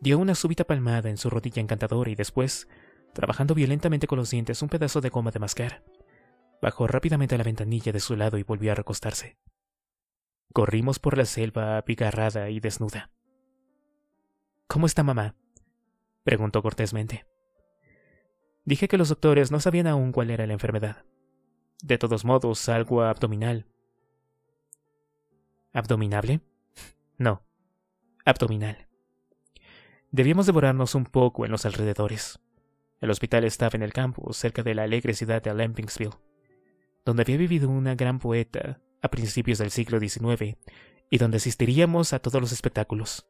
Dio una súbita palmada en su rodilla encantadora y después, trabajando violentamente con los dientes un pedazo de goma de mascar, bajó rápidamente a la ventanilla de su lado y volvió a recostarse. Corrimos por la selva apigarrada y desnuda. —¿Cómo está mamá? —preguntó cortésmente. Dije que los doctores no sabían aún cuál era la enfermedad. De todos modos, algo abdominal. —¿Abdominable? No, abdominal. Debíamos devorarnos un poco en los alrededores. El hospital estaba en el campo, cerca de la alegre ciudad de Lampingsville, donde había vivido una gran poeta a principios del siglo XIX y donde asistiríamos a todos los espectáculos.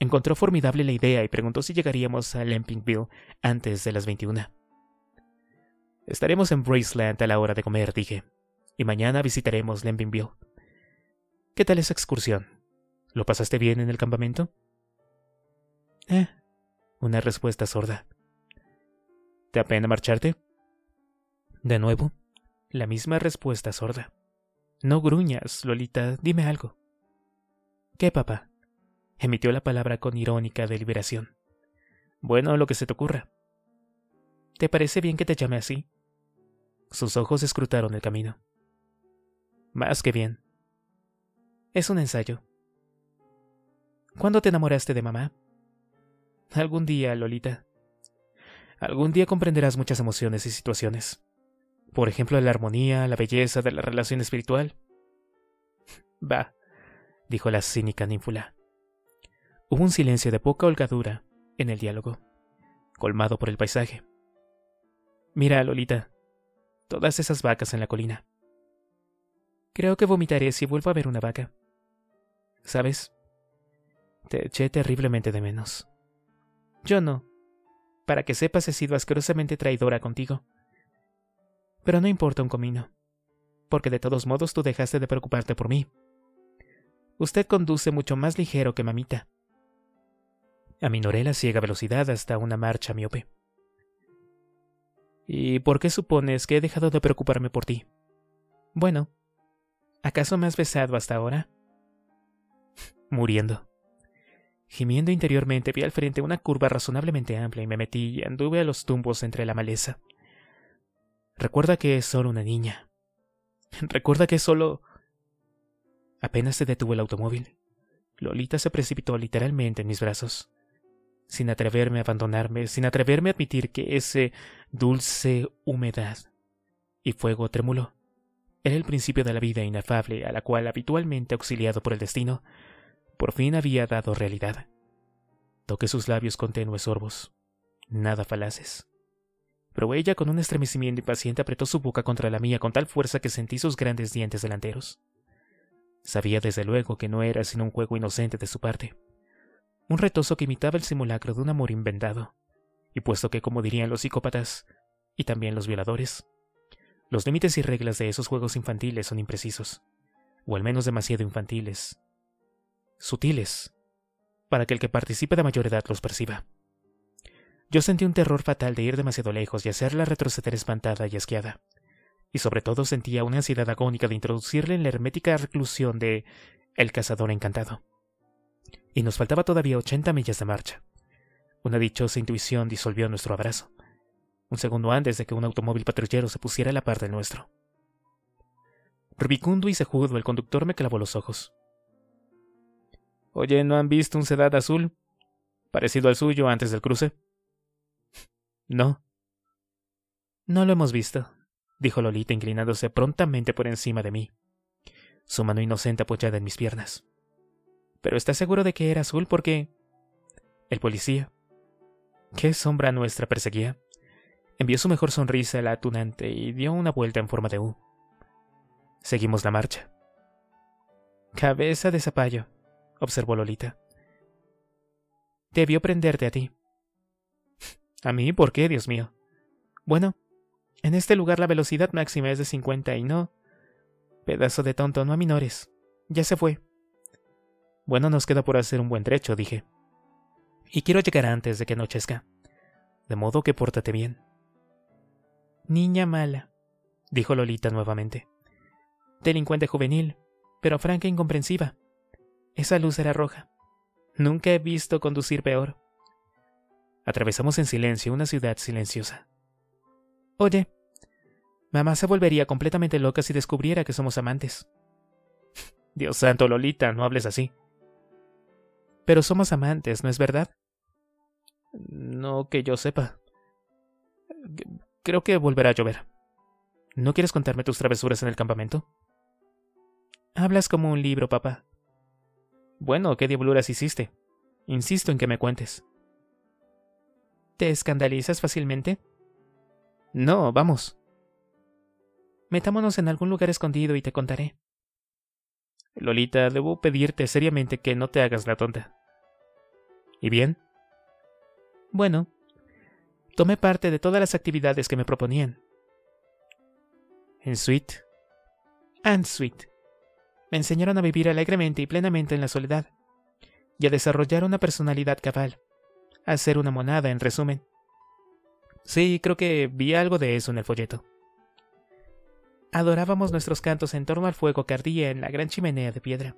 Encontró formidable la idea y preguntó si llegaríamos a Lampingsville antes de las 21. Estaremos en Braceland a la hora de comer, dije, y mañana visitaremos Lampingsville. ¿Qué tal esa excursión? ¿Lo pasaste bien en el campamento? Una respuesta sorda. ¿Te apena marcharte? De nuevo, la misma respuesta sorda. No gruñas, Lolita, dime algo. ¿Qué, papá? Emitió la palabra con irónica deliberación. Bueno, lo que se te ocurra. ¿Te parece bien que te llame así? Sus ojos escrutaron el camino. Más que bien. Es un ensayo. ¿Cuándo te enamoraste de mamá? Algún día, Lolita. Algún día comprenderás muchas emociones y situaciones. Por ejemplo, la armonía, la belleza de la relación espiritual. Bah, dijo la cínica ninfula. Hubo un silencio de poca holgadura en el diálogo, colmado por el paisaje. Mira, Lolita, todas esas vacas en la colina. Creo que vomitaré si vuelvo a ver una vaca. ¿Sabes? Te eché terriblemente de menos. Yo no. Para que sepas, he sido asquerosamente traidora contigo. Pero no importa un comino, porque de todos modos tú dejaste de preocuparte por mí. Usted conduce mucho más ligero que mamita. Aminoré la ciega velocidad hasta una marcha miope. ¿Y por qué supones que he dejado de preocuparme por ti? Bueno, ¿acaso me has besado hasta ahora? Muriendo. Gimiendo interiormente, vi al frente una curva razonablemente amplia y me metí y anduve a los tumbos entre la maleza. Recuerda que es solo una niña. Recuerda que es solo... Apenas se detuvo el automóvil. Lolita se precipitó literalmente en mis brazos. Sin atreverme a abandonarme, sin atreverme a admitir que ese dulce humedad y fuego trémulo era el principio de la vida inefable a la cual, habitualmente auxiliado por el destino, por fin había dado realidad. Toqué sus labios con tenues sorbos, nada falaces. Pero ella, con un estremecimiento impaciente, apretó su boca contra la mía con tal fuerza que sentí sus grandes dientes delanteros. Sabía desde luego que no era sino un juego inocente de su parte, un retozo que imitaba el simulacro de un amor inventado, y puesto que, como dirían los psicópatas, y también los violadores, los límites y reglas de esos juegos infantiles son imprecisos, o al menos demasiado infantiles, sutiles, para que el que participe de mayor edad los perciba. Yo sentí un terror fatal de ir demasiado lejos y hacerla retroceder espantada y asqueada, y sobre todo sentía una ansiedad agónica de introducirle en la hermética reclusión de El Cazador Encantado. Y nos faltaba todavía 80 millas de marcha. Una dichosa intuición disolvió nuestro abrazo, un segundo antes de que un automóvil patrullero se pusiera a la par del nuestro. Rubicundo y cejudo, el conductor me clavó los ojos. Oye, ¿no han visto un sedán azul, parecido al suyo antes del cruce? No. No lo hemos visto, dijo Lolita inclinándose prontamente por encima de mí, su mano inocente apoyada en mis piernas. ¿Pero estás seguro de que era azul porque... el policía, qué sombra nuestra perseguía, envió su mejor sonrisa a la tunante y dio una vuelta en forma de U. Seguimos la marcha. Cabeza de zapallo, observó Lolita. Debió prenderte a ti. ¿A mí? ¿Por qué, Dios mío? Bueno, en este lugar la velocidad máxima es de 50 y no... Pedazo de tonto, no a menores. Ya se fue. Bueno, nos queda por hacer un buen trecho, dije. Y quiero llegar antes de que anochezca. De modo que pórtate bien. Niña mala, dijo Lolita nuevamente. Delincuente juvenil, pero franca e incomprensiva. Esa luz era roja. Nunca he visto conducir peor. Atravesamos en silencio una ciudad silenciosa. Oye, mamá se volvería completamente loca si descubriera que somos amantes. Dios santo, Lolita, no hables así. Pero somos amantes, ¿no es verdad? No que yo sepa. Creo que volverá a llover. ¿No quieres contarme tus travesuras en el campamento? Hablas como un libro, papá. Bueno, ¿qué diabluras hiciste? Insisto en que me cuentes. ¿Te escandalizas fácilmente? No, vamos. Metámonos en algún lugar escondido y te contaré. Lolita, debo pedirte seriamente que no te hagas la tonta. ¿Y bien? Bueno, tomé parte de todas las actividades que me proponían. Ensuite. Ensuite. Me enseñaron a vivir alegremente y plenamente en la soledad, y a desarrollar una personalidad cabal, a ser una monada, en resumen. Sí, creo que vi algo de eso en el folleto. Adorábamos nuestros cantos en torno al fuego que ardía en la gran chimenea de piedra,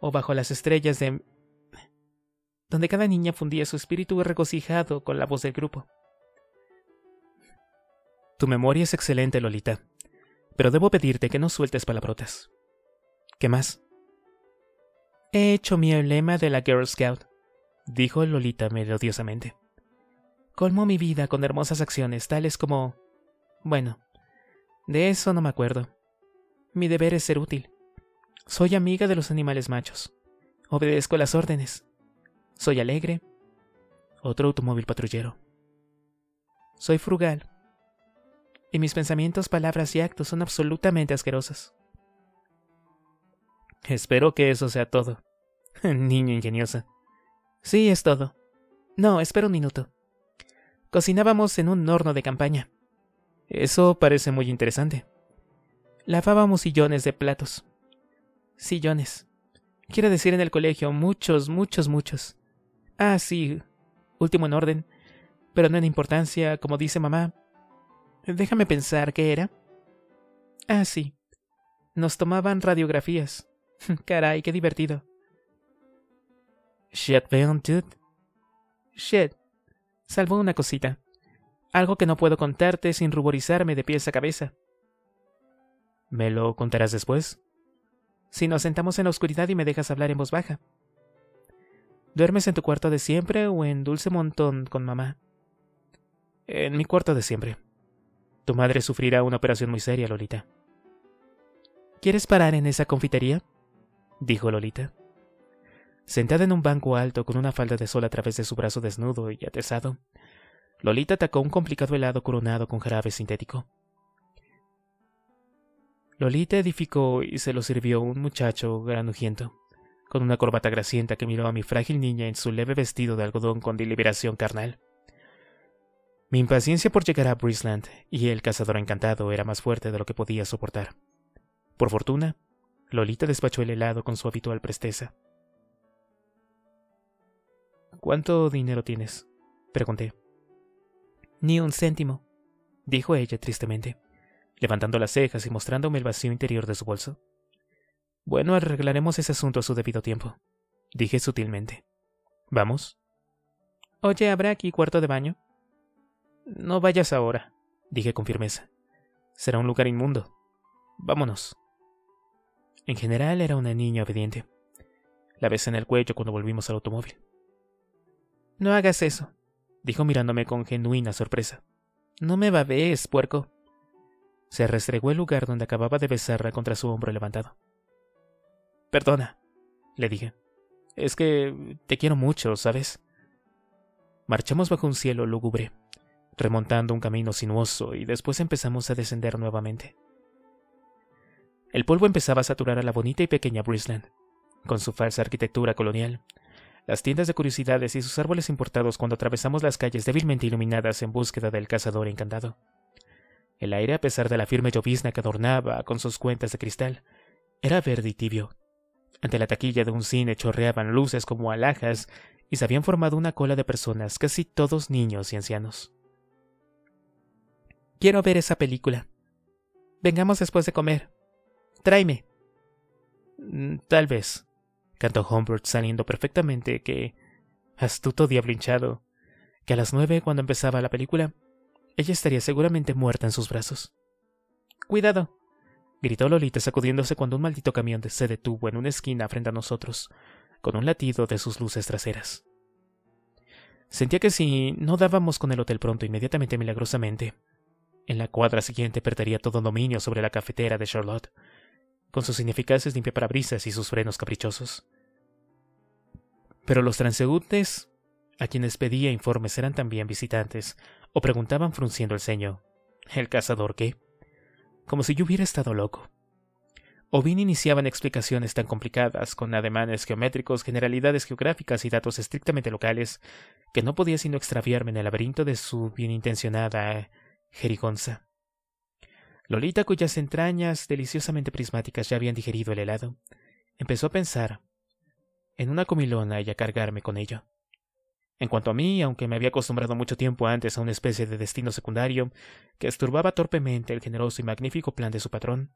o bajo las estrellas de... donde cada niña fundía su espíritu regocijado con la voz del grupo. Tu memoria es excelente, Lolita, pero debo pedirte que no sueltes palabrotas. ¿Qué más? He hecho mi emblema de la Girl Scout, dijo Lolita melodiosamente. Colmo mi vida con hermosas acciones tales como... Bueno, de eso no me acuerdo. Mi deber es ser útil. Soy amiga de los animales machos. Obedezco las órdenes. Soy alegre. Otro automóvil patrullero. Soy frugal. Y mis pensamientos, palabras y actos son absolutamente asquerosos. Espero que eso sea todo. Niña ingeniosa. Sí, es todo. No, espera un minuto. Cocinábamos en un horno de campaña. Eso parece muy interesante. Lavábamos sillones de platos. Sillones. Quiero decir en el colegio, muchos, muchos, muchos. Ah, sí. Último en orden. Pero no en importancia, como dice mamá. Déjame pensar, ¿qué era? Ah, sí. Nos tomaban radiografías. Caray, qué divertido. Shit, man, dude. Shit. Salvo una cosita. Algo que no puedo contarte sin ruborizarme de pies a cabeza. ¿Me lo contarás después? Si nos sentamos en la oscuridad y me dejas hablar en voz baja. ¿Duermes en tu cuarto de siempre o en dulce montón con mamá? En mi cuarto de siempre. Tu madre sufrirá una operación muy seria, Lolita. ¿Quieres parar en esa confitería? Dijo Lolita. Sentada en un banco alto con una falda de sol a través de su brazo desnudo y atezado, Lolita atacó un complicado helado coronado con jarabe sintético. Lolita edificó y se lo sirvió un muchacho granujiento, con una corbata grasienta que miró a mi frágil niña en su leve vestido de algodón con deliberación carnal. Mi impaciencia por llegar a Brisland y el cazador encantado era más fuerte de lo que podía soportar. Por fortuna, Lolita despachó el helado con su habitual presteza. —¿Cuánto dinero tienes? —pregunté. —Ni un céntimo —dijo ella tristemente, levantando las cejas y mostrándome el vacío interior de su bolso. —Bueno, arreglaremos ese asunto a su debido tiempo —dije sutilmente. —¿Vamos? —Oye, ¿habrá aquí cuarto de baño? —No vayas ahora —dije con firmeza—. Será un lugar inmundo. Vámonos. En general era una niña obediente. La besé en el cuello cuando volvimos al automóvil. No hagas eso, dijo mirándome con genuina sorpresa. No me babees, puerco. Se restregó el lugar donde acababa de besarla contra su hombro levantado. Perdona, le dije. Es que te quiero mucho, ¿sabes? Marchamos bajo un cielo lúgubre, remontando un camino sinuoso y después empezamos a descender nuevamente. El polvo empezaba a saturar a la bonita y pequeña Brisland, con su falsa arquitectura colonial, las tiendas de curiosidades y sus árboles importados cuando atravesamos las calles débilmente iluminadas en búsqueda del cazador encantado. El aire, a pesar de la firme llovizna que adornaba con sus cuentas de cristal, era verde y tibio. Ante la taquilla de un cine chorreaban luces como alhajas y se habían formado una cola de personas, casi todos niños y ancianos. «Quiero ver esa película. Vengamos después de comer. Tráeme». «Tal vez», cantó Humbert, saliendo perfectamente que, astuto diablo hinchado, que a las 9, cuando empezaba la película, ella estaría seguramente muerta en sus brazos. «¡Cuidado!», gritó Lolita sacudiéndose cuando un maldito camión se detuvo en una esquina frente a nosotros, con un latido de sus luces traseras. Sentía que si no dábamos con el hotel pronto, inmediatamente, milagrosamente, en la cuadra siguiente perdería todo dominio sobre la cafetera de Charlotte, con sus ineficaces limpiaparabrisas y sus frenos caprichosos. Pero los transeúntes, a quienes pedía informes, eran también visitantes, o preguntaban frunciendo el ceño, ¿el cazador qué?, como si yo hubiera estado loco. O bien iniciaban explicaciones tan complicadas, con ademanes geométricos, generalidades geográficas y datos estrictamente locales, que no podía sino extraviarme en el laberinto de su bienintencionada jerigonza. Lolita, cuyas entrañas deliciosamente prismáticas ya habían digerido el helado, empezó a pensar en una comilona y a cargarme con ello. En cuanto a mí, aunque me había acostumbrado mucho tiempo antes a una especie de destino secundario que estorbaba torpemente el generoso y magnífico plan de su patrón,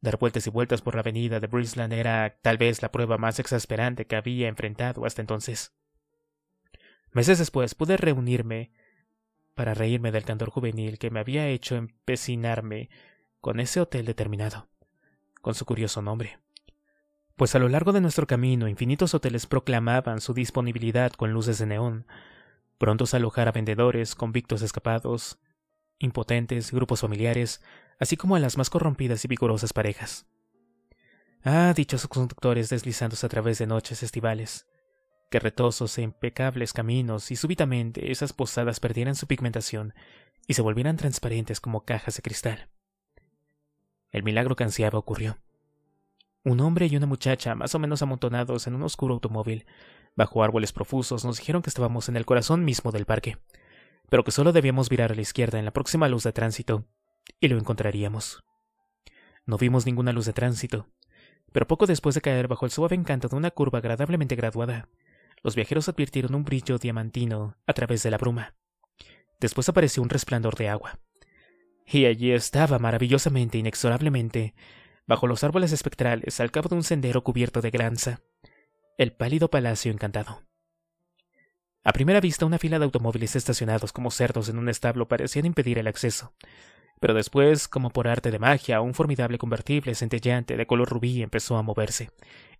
dar vueltas y vueltas por la avenida de Brisland era tal vez la prueba más exasperante que había enfrentado hasta entonces. Meses después pude reunirme para reírme del candor juvenil que me había hecho empecinarme con ese hotel determinado, con su curioso nombre. Pues a lo largo de nuestro camino, infinitos hoteles proclamaban su disponibilidad con luces de neón, prontos a alojar a vendedores, convictos escapados, impotentes, grupos familiares, así como a las más corrompidas y vigorosas parejas. Ah, dichosos conductores deslizándose a través de noches estivales, que retosos e impecables caminos, y súbitamente esas posadas perdieran su pigmentación y se volvieran transparentes como cajas de cristal. El milagro que ansiaba ocurrió. Un hombre y una muchacha, más o menos amontonados en un oscuro automóvil, bajo árboles profusos, nos dijeron que estábamos en el corazón mismo del parque, pero que solo debíamos virar a la izquierda en la próxima luz de tránsito, y lo encontraríamos. No vimos ninguna luz de tránsito, pero poco después de caer bajo el suave encanto de una curva agradablemente graduada, los viajeros advirtieron un brillo diamantino a través de la bruma. Después apareció un resplandor de agua. Y allí estaba, maravillosamente, inexorablemente, bajo los árboles espectrales, al cabo de un sendero cubierto de granza, el pálido palacio encantado. A primera vista, una fila de automóviles estacionados como cerdos en un establo parecían impedir el acceso, pero después, como por arte de magia, un formidable convertible centelleante de color rubí empezó a moverse,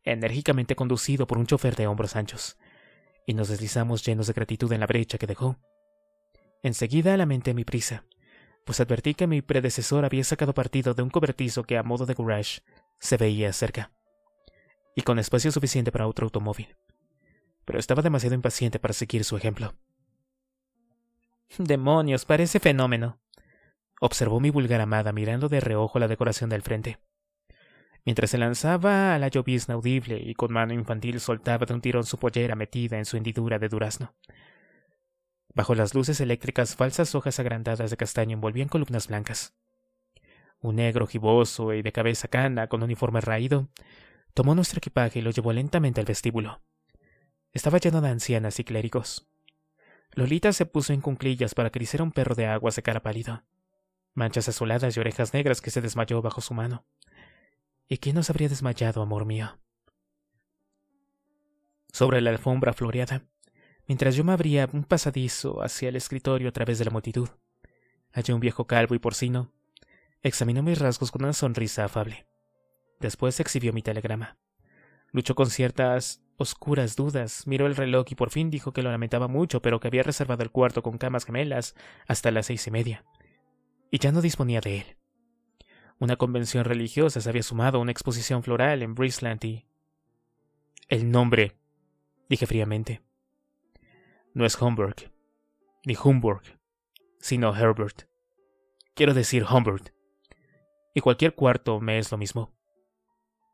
enérgicamente conducido por un chofer de hombros anchos, y nos deslizamos llenos de gratitud en la brecha que dejó. Enseguida lamenté mi prisa, pues advertí que mi predecesor había sacado partido de un cobertizo que, a modo de garage, se veía cerca, y con espacio suficiente para otro automóvil. Pero estaba demasiado impaciente para seguir su ejemplo. —¡Demonios, parece fenómeno! —observó mi vulgar amada, mirando de reojo la decoración del frente, mientras se lanzaba a la llovizna audible y con mano infantil soltaba de un tirón su pollera metida en su hendidura de durazno. Bajo las luces eléctricas, falsas hojas agrandadas de castaño envolvían columnas blancas. Un negro giboso y de cabeza cana, con uniforme raído, tomó nuestro equipaje y lo llevó lentamente al vestíbulo. Estaba lleno de ancianas y clérigos. Lolita se puso en cunclillas para acariciar a un perro de agua de cara pálido, manchas azuladas y orejas negras, que se desmayó bajo su mano. ¿Y quién nos habría desmayado, amor mío? Sobre la alfombra floreada, mientras yo me abría un pasadizo hacia el escritorio a través de la multitud, hallé un viejo calvo y porcino. Examinó mis rasgos con una sonrisa afable. Después exhibió mi telegrama. Luchó con ciertas oscuras dudas, miró el reloj y por fin dijo que lo lamentaba mucho, pero que había reservado el cuarto con camas gemelas hasta las 6:30, y ya no disponía de él. Una convención religiosa se había sumado a una exposición floral en Brisland y... —El nombre —dije fríamente—. No es Humbert, ni Humbert, sino Herbert. Quiero decir Humbert. Y cualquier cuarto me es lo mismo.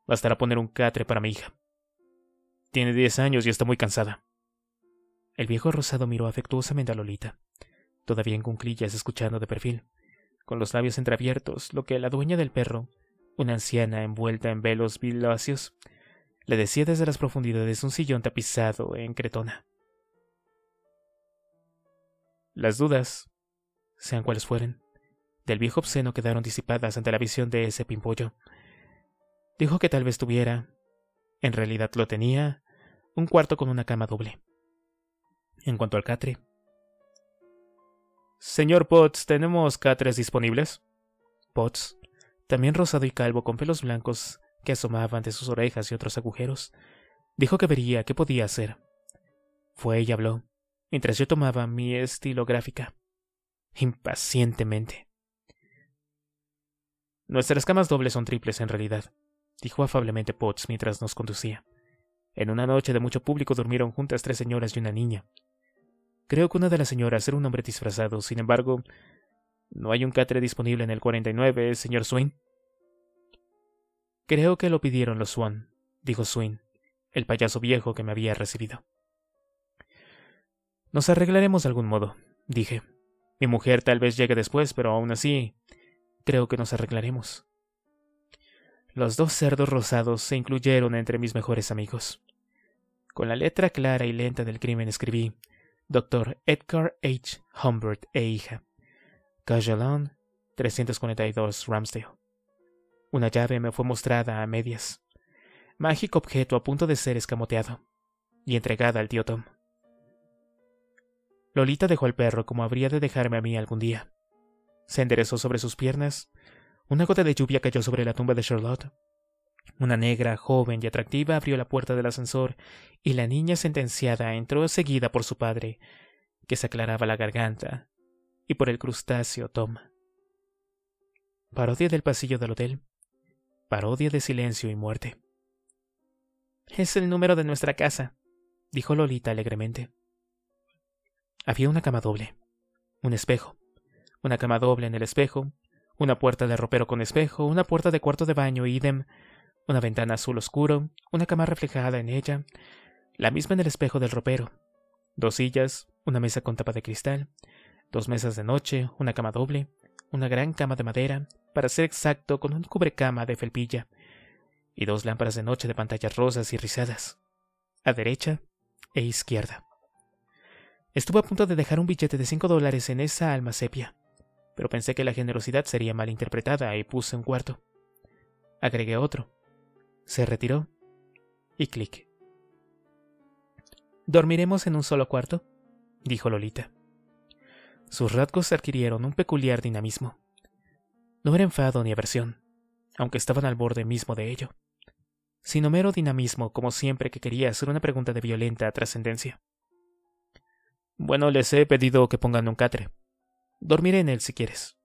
Bastará poner un catre para mi hija. Tiene 10 años y está muy cansada. El viejo rosado miró afectuosamente a Lolita, todavía en cunclillas escuchando de perfil, con los labios entreabiertos, lo que la dueña del perro, una anciana envuelta en velos violáceos, le decía desde las profundidades de un sillón tapizado en cretona. Las dudas, sean cuales fueren, del viejo obsceno quedaron disipadas ante la visión de ese pimpollo. Dijo que tal vez tuviera, en realidad lo tenía, un cuarto con una cama doble. En cuanto al catre. —Señor Potts, ¿tenemos catres disponibles? Potts, también rosado y calvo con pelos blancos que asomaban de sus orejas y otros agujeros, dijo que vería qué podía hacer. Fue y habló, mientras yo tomaba mi estilográfica, impacientemente. —Nuestras camas dobles son triples en realidad, dijo afablemente Potts mientras nos conducía. En una noche de mucho público durmieron juntas 3 señoras y una niña. Creo que una de las señoras era un hombre disfrazado, sin embargo, ¿no hay un catre disponible en el 49, señor Swain? Creo que lo pidieron los Swan, dijo Swain, el payaso viejo que me había recibido. Nos arreglaremos de algún modo, dije. Mi mujer tal vez llegue después, pero aún así, creo que nos arreglaremos. Los 2 cerdos rosados se incluyeron entre mis mejores amigos. Con la letra clara y lenta del crimen escribí: Dr. Edgar H. Humbert e hija, Cajalón, 342 Ramsdale. Una llave me fue mostrada a medias, mágico objeto a punto de ser escamoteado, y entregada al tío Tom. Lolita dejó al perro como habría de dejarme a mí algún día. Se enderezó sobre sus piernas. Una gota de lluvia cayó sobre la tumba de Charlotte. Una negra, joven y atractiva, abrió la puerta del ascensor y la niña sentenciada entró seguida por su padre, que se aclaraba la garganta, y por el crustáceo Tom. Parodia del pasillo del hotel. Parodia de silencio y muerte. —Es el número de nuestra casa —dijo Lolita alegremente. Había una cama doble, un espejo, una cama doble en el espejo, una puerta de ropero con espejo, una puerta de cuarto de baño, idem, una ventana azul oscuro, una cama reflejada en ella, la misma en el espejo del ropero, 2 sillas, una mesa con tapa de cristal, 2 mesas de noche, una cama doble, una gran cama de madera, para ser exacto, con un cubrecama de felpilla, y 2 lámparas de noche de pantallas rosas y rizadas, a derecha e izquierda. Estuve a punto de dejar un billete de $5 en esa alma sepia, pero pensé que la generosidad sería mal interpretada y puse un cuarto. Agregué otro. Se retiró. Y clic. —¿Dormiremos en un solo cuarto? —dijo Lolita. Sus rasgos adquirieron un peculiar dinamismo. No era enfado ni aversión, aunque estaban al borde mismo de ello, sino mero dinamismo, como siempre que quería hacer una pregunta de violenta trascendencia. —Bueno, les he pedido que pongan un catre. Dormiré en él si quieres.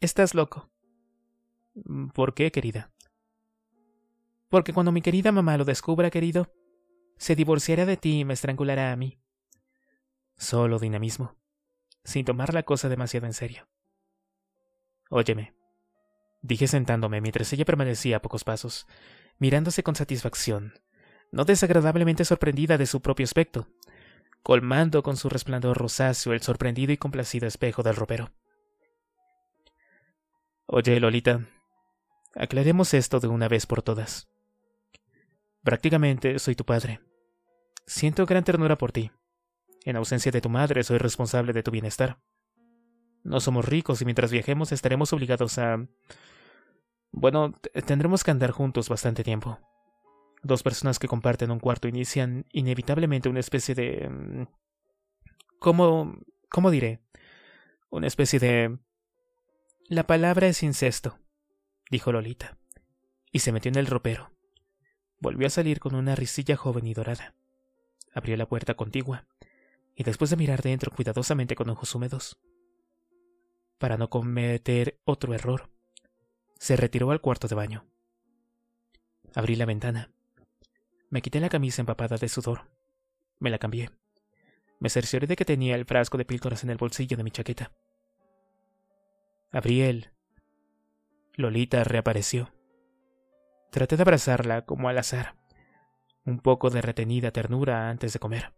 —Estás loco. —¿Por qué, querida? —Porque cuando mi querida mamá lo descubra, querido, se divorciará de ti y me estrangulará a mí. Solo dinamismo, sin tomar la cosa demasiado en serio. —Óyeme —dije sentándome mientras ella permanecía a pocos pasos, mirándose con satisfacción, no desagradablemente sorprendida de su propio aspecto, colmando con su resplandor rosáceo el sorprendido y complacido espejo del ropero. —Oye, Lolita, aclaremos esto de una vez por todas. Prácticamente soy tu padre. Siento gran ternura por ti. En ausencia de tu madre soy responsable de tu bienestar. No somos ricos y mientras viajemos estaremos obligados a... Bueno, tendremos que andar juntos bastante tiempo. 2 personas que comparten un cuarto inician inevitablemente una especie de... ¿Cómo diré? Una especie de... La palabra es incesto, dijo Lolita, y se metió en el ropero. Volvió a salir con una risilla joven y dorada. Abrió la puerta contigua, y después de mirar dentro cuidadosamente con ojos húmedos, para no cometer otro error, se retiró al cuarto de baño. Abrí la ventana. Me quité la camisa empapada de sudor. Me la cambié. Me cercioré de que tenía el frasco de píldoras en el bolsillo de mi chaqueta. Abrí él. Lolita reapareció. Traté de abrazarla como al azar. Un poco de retenida ternura antes de comer.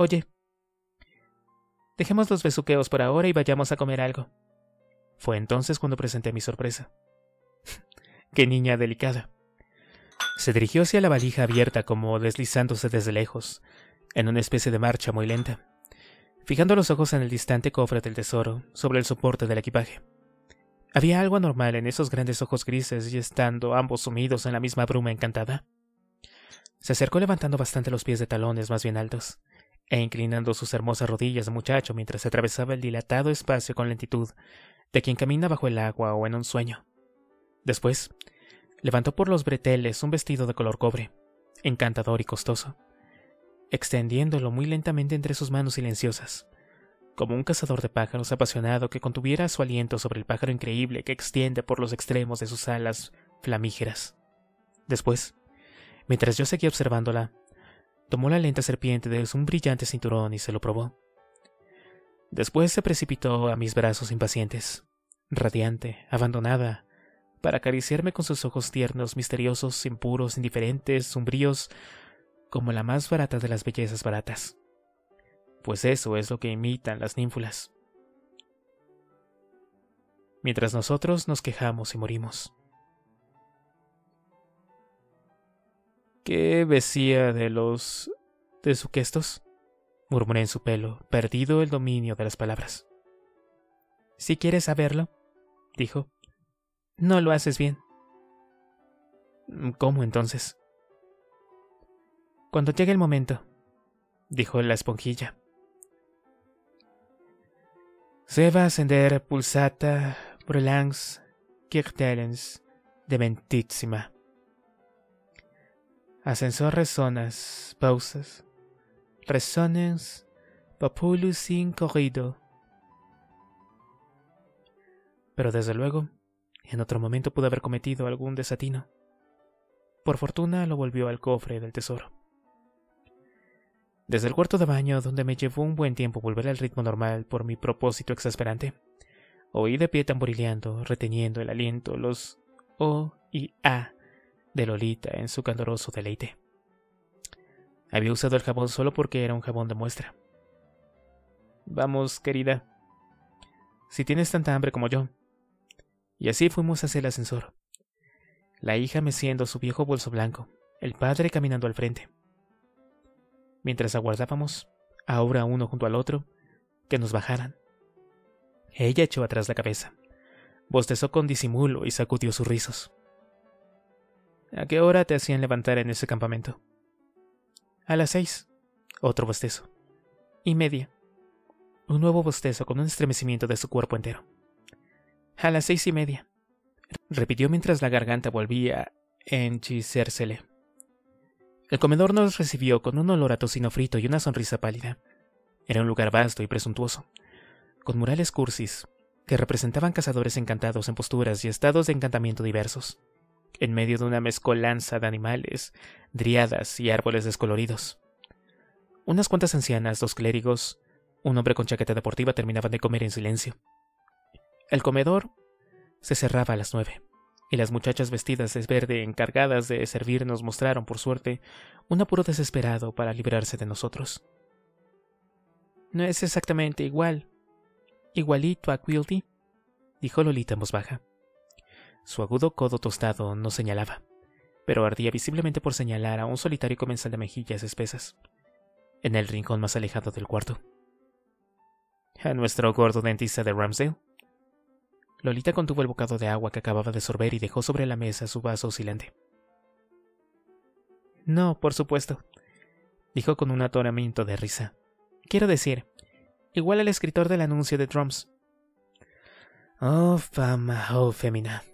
Oye, dejemos los besuqueos por ahora y vayamos a comer algo. Fue entonces cuando presenté mi sorpresa. ¡Qué niña delicada! Se dirigió hacia la valija abierta como deslizándose desde lejos, en una especie de marcha muy lenta, fijando los ojos en el distante cofre del tesoro sobre el soporte del equipaje. Había algo anormal en esos grandes ojos grises y estando ambos sumidos en la misma bruma encantada. Se acercó levantando bastante los pies de talones más bien altos, e inclinando sus hermosas rodillas de muchacho mientras atravesaba el dilatado espacio con lentitud de quien camina bajo el agua o en un sueño. Después, levantó por los breteles un vestido de color cobre, encantador y costoso, extendiéndolo muy lentamente entre sus manos silenciosas, como un cazador de pájaros apasionado que contuviera su aliento sobre el pájaro increíble que extiende por los extremos de sus alas flamígeras. Después, mientras yo seguía observándola, tomó la lenta serpiente de un brillante cinturón y se lo probó. Después se precipitó a mis brazos impacientes, radiante, abandonada, para acariciarme con sus ojos tiernos, misteriosos, impuros, indiferentes, sombríos, como la más barata de las bellezas baratas. Pues eso es lo que imitan las ninfulas. Mientras nosotros nos quejamos y morimos. ¿Qué decía de los besuquestos? Murmuré en su pelo, perdido el dominio de las palabras. Si quieres saberlo, dijo. No lo haces bien. ¿Cómo entonces? Cuando llegue el momento, dijo la esponjilla. Se va a ascender pulsata brulans kirtelens dementissima. Ascensor resonas, pausas, resonens populus sin corrido. Pero desde luego, en otro momento pudo haber cometido algún desatino. Por fortuna lo volvió al cofre del tesoro. Desde el cuarto de baño, donde me llevó un buen tiempo volver al ritmo normal por mi propósito exasperante, oí de pie tamborileando, reteniendo el aliento, los O y A de Lolita en su candoroso deleite. Había usado el jabón solo porque era un jabón de muestra. Vamos, querida, si tienes tanta hambre como yo. Y así fuimos hacia el ascensor. La hija meciendo su viejo bolso blanco, el padre caminando al frente. Mientras aguardábamos, ahora uno junto al otro, que nos bajaran. Ella echó atrás la cabeza, bostezó con disimulo y sacudió sus rizos. ¿A qué hora te hacían levantar en ese campamento? A las 6. Otro bostezo. Y media. Un nuevo bostezo con un estremecimiento de su cuerpo entero. A las 6:30, repitió mientras la garganta volvía a enchicérsele. El comedor nos recibió con un olor a tocino frito y una sonrisa pálida. Era un lugar vasto y presuntuoso, con murales cursis, que representaban cazadores encantados en posturas y estados de encantamiento diversos, en medio de una mezcolanza de animales, driadas y árboles descoloridos. Unas cuantas ancianas, dos clérigos, un hombre con chaqueta deportiva terminaban de comer en silencio. El comedor se cerraba a las 9, y las muchachas vestidas de verde encargadas de servirnos mostraron, por suerte, un apuro desesperado para librarse de nosotros. No es exactamente igualito a Quilty, dijo Lolita en voz baja. Su agudo codo tostado no señalaba, pero ardía visiblemente por señalar a un solitario comensal de mejillas espesas, en el rincón más alejado del cuarto. A nuestro gordo dentista de Ramsdale. Lolita contuvo el bocado de agua que acababa de sorber y dejó sobre la mesa su vaso oscilante. No, por supuesto, dijo con un atoramiento de risa. Quiero decir, igual al escritor del anuncio de Drums. Oh, fama, oh, fémina.